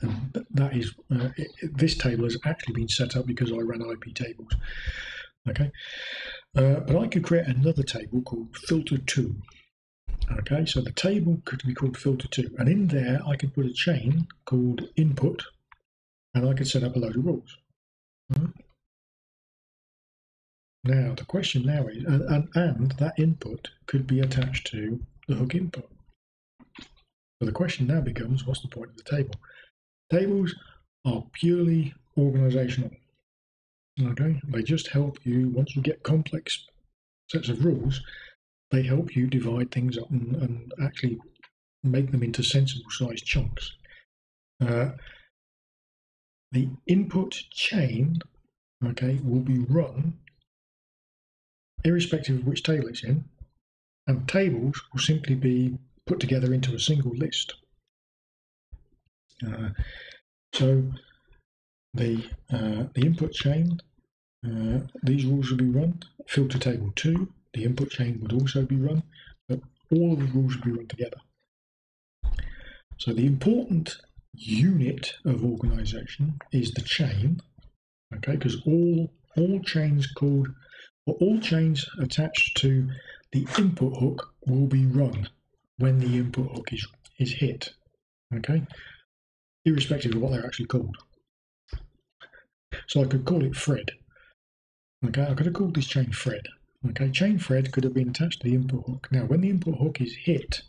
And that is, uh, it, this table has actually been set up because I ran I P tables. Okay, uh, but I could create another table called filter two. Okay, so the table could be called filter two, and in there I could put a chain called input. And I could set up a load of rules. Mm-hmm. Now, the question now is, and, and, and that input could be attached to the hook input. So the question now becomes, what's the point of the table? Tables are purely organizational. Okay, they just help you, once you get complex sets of rules, they help you divide things up and, and actually make them into sensible sized chunks. Uh, The input chain, okay, will be run irrespective of which table it's in, and tables will simply be put together into a single list. Uh, so the uh, the input chain, uh, these rules will be run. Filter table two, the input chain would also be run, but all of the rules will be run together. So the important unit of organization is the chain, okay, because all all chains called or all chains attached to the input hook will be run when the input hook is is hit, okay, irrespective of what they're actually called. So I could call it Fred, okay, I could have called this chain Fred, okay, chain Fred could have been attached to the input hook. Now when the input hook is hit,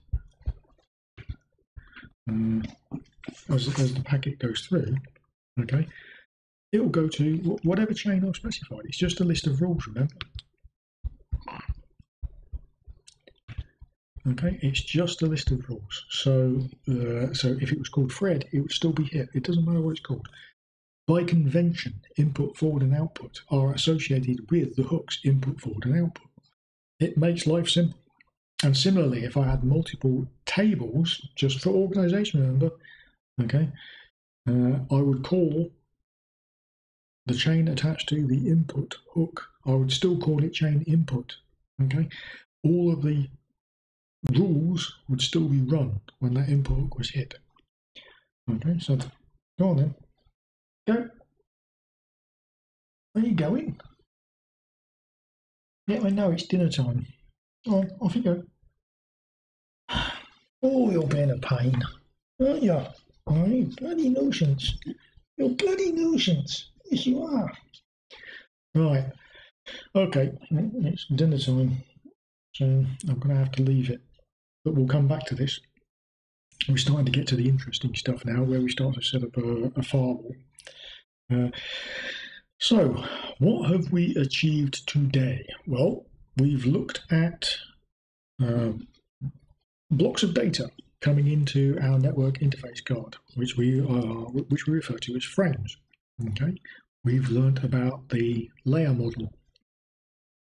um, As, as the packet goes through, okay, it will go to whatever chain I've specified. It's just a list of rules, remember? Okay, it's just a list of rules. So, uh, so if it was called Fred, it would still be here. It doesn't matter what it's called. By convention, input forward and output are associated with the hooks input forward and output. It makes life simple. And similarly, if I had multiple tables just for organization, remember? Okay, uh, I would call the chain attached to the input hook, I would still call it chain input, okay? All of the rules would still be run when that input hook was hit. Okay, so go on then. Go. Where are you going? Yeah, I know, it's dinner time. All right, off you go. Oh, you're being a pain, aren't you? Oh, you bloody notions. You're bloody notions. Yes, you are. Right. Okay, it's dinner time, so I'm going to have to leave it. But we'll come back to this. We're starting to get to the interesting stuff now, where we start to set up a, a firewall. Uh, so what have we achieved today? Well, we've looked at uh, blocks of data coming into our network interface card, which we are, which we refer to as frames. Okay, we've learned about the layer model.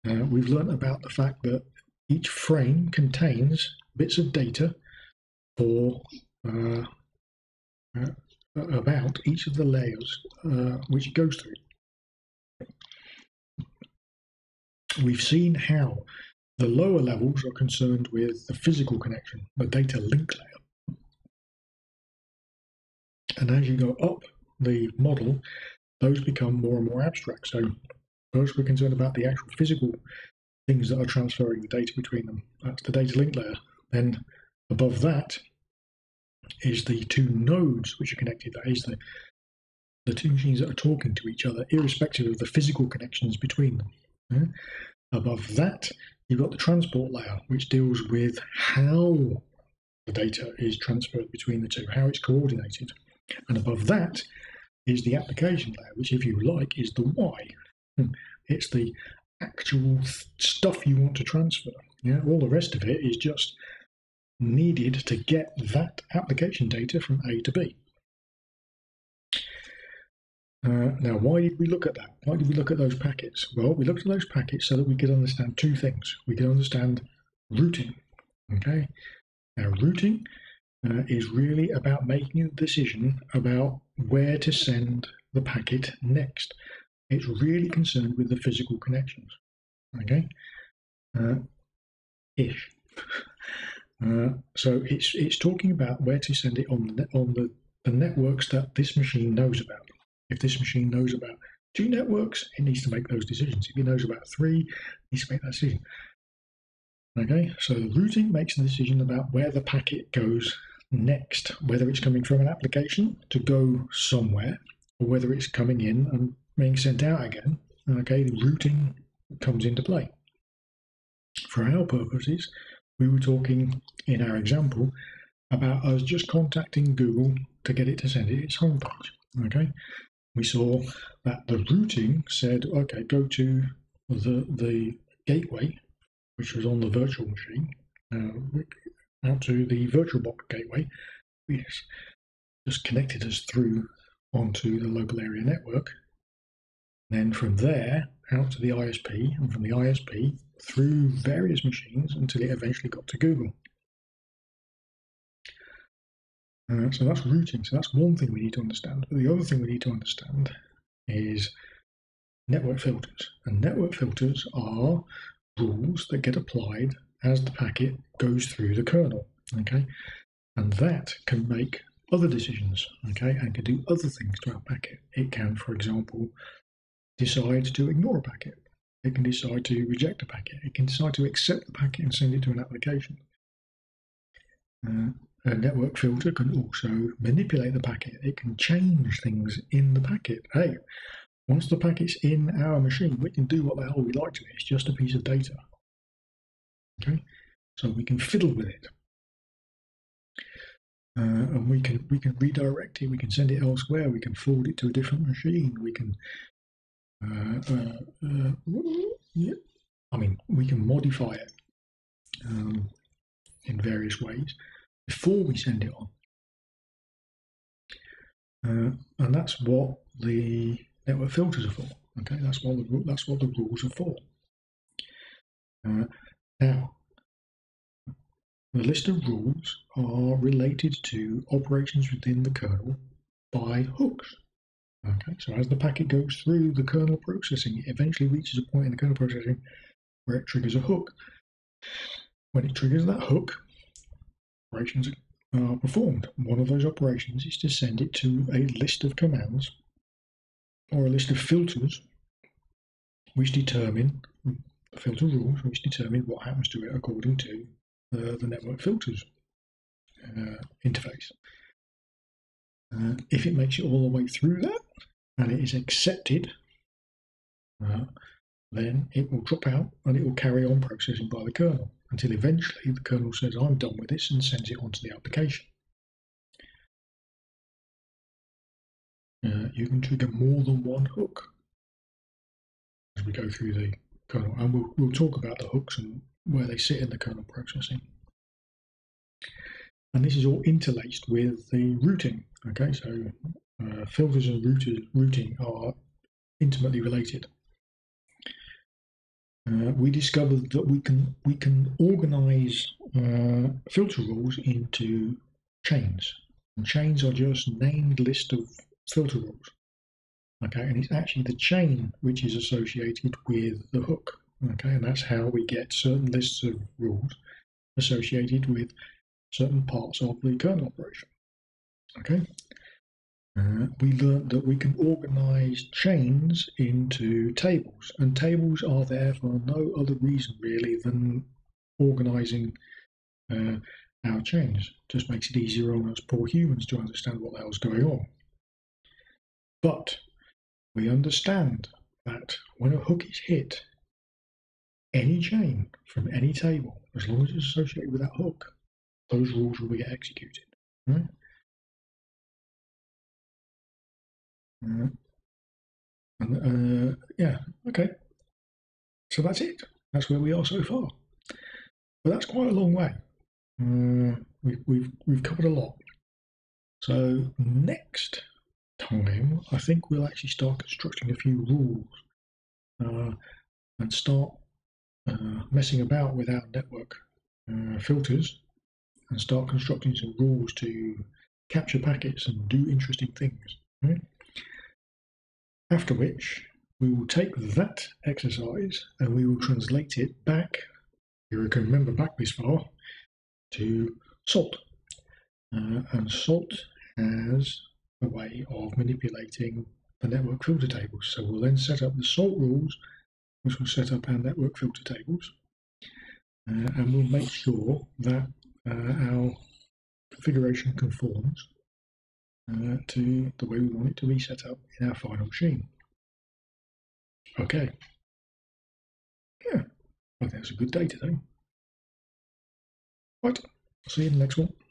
Uh, we've learned about the fact that each frame contains bits of data for uh, uh, about each of the layers uh, which it goes through. We've seen how the lower levels are concerned with the physical connection, the data link layer. And as you go up the model, those become more and more abstract. So first we're concerned about the actual physical things that are transferring the data between them. That's the data link layer. Then above that is the two nodes which are connected. That is the, the two machines that are talking to each other, irrespective of the physical connections between them. Yeah? Above that, you've got the transport layer, which deals with how the data is transferred between the two, how it's coordinated. And above that is the application layer, which, if you like, is the why. It's the actual stuff you want to transfer. Yeah? All the rest of it is just needed to get that application data from A to B. Uh, now, why did we look at that? Why did we look at those packets? Well, we looked at those packets so that we could understand two things. We could understand routing. Okay, now routing uh, is really about making a decision about where to send the packet next. It's really concerned with the physical connections. Okay, uh, ish. Uh, so it's it's talking about where to send it on the on the, the networks that this machine knows about. If this machine knows about two networks, it needs to make those decisions. If it knows about three, it needs to make that decision. Okay, so the routing makes the decision about where the packet goes next, whether it's coming from an application to go somewhere, or whether it's coming in and being sent out again. Okay, the routing comes into play. For our purposes, we were talking in our example about us just contacting Google to get it to send it its homepage. Okay, we saw that the routing said, okay, go to the the gateway, which was on the virtual machine, uh, out to the VirtualBox gateway, which just connected us through onto the local area network. Then from there out to the I S P, and from the I S P through various machines until it eventually got to Google. Uh, so that's routing. So that's one thing we need to understand. But the other thing we need to understand is network filters. And network filters are rules that get applied as the packet goes through the kernel. Okay, and that can make other decisions. Okay, and can do other things to our packet. It can, for example, decide to ignore a packet. It can decide to reject a packet. It can decide to accept the packet and send it to an application. Uh, A network filter can also manipulate the packet. It can change things in the packet. Hey, once the packet's in our machine, we can do what the hell we like to it. It's just a piece of data. Okay, so we can fiddle with it, uh, and we can we can redirect it. We can send it elsewhere. We can forward it to a different machine. We can, uh, uh, uh, yeah. I mean, we can modify it um, in various ways before we send it on. Uh, and that's what the network filters are for. Okay, that's what the, that's what the rules are for. Uh, now, the list of rules are related to operations within the kernel by hooks. Okay, so as the packet goes through the kernel processing, it eventually reaches a point in the kernel processing where it triggers a hook. When it triggers that hook, operations are performed. One of those operations is to send it to a list of commands or a list of filters which determine filter rules, which determine what happens to it according to uh, the network filters uh, interface. Uh, if it makes it all the way through that and it is accepted, uh, then it will drop out and it will carry on processing by the kernel, until eventually the kernel says, I'm done with this, and sends it onto the application. uh, you can trigger more than one hook as we go through the kernel, and we'll, we'll talk about the hooks and where they sit in the kernel processing. And this is all interlaced with the routing. Okay, so uh, filters and routed, routing are intimately related. Uh, we discovered that we can we can organize uh, filter rules into chains. And chains are just named list of filter rules. Okay, and it's actually the chain which is associated with the hook. Okay, and that's how we get certain lists of rules associated with certain parts of the kernel operation. Okay, uh, we learned that we can organize chains into tables, and tables are there for no other reason really than organizing uh, our chains. Just makes it easier on us poor humans to understand what the hell's going on. But we understand that when a hook is hit, any chain from any table, as long as it's associated with that hook, those rules will get executed. Right? Uh, and, uh, yeah, okay. So that's it. That's where we are so far. But that's quite a long way. Uh, we, we've, we've covered a lot. So next time, I think we'll actually start constructing a few rules uh, and start uh, messing about with our network uh, filters, and start constructing some rules to capture packets and do interesting things. Right? After which, we will take that exercise and we will translate it back, if you can remember back this far, to Salt. Uh, and Salt has a way of manipulating the network filter tables. So we'll then set up the Salt rules, which will set up our network filter tables. Uh, and we'll make sure that Uh, our configuration conforms uh, to the way we want it to be set up in our final machine. Okay. Yeah, I think that's a good day today. Right, I'll see you in the next one.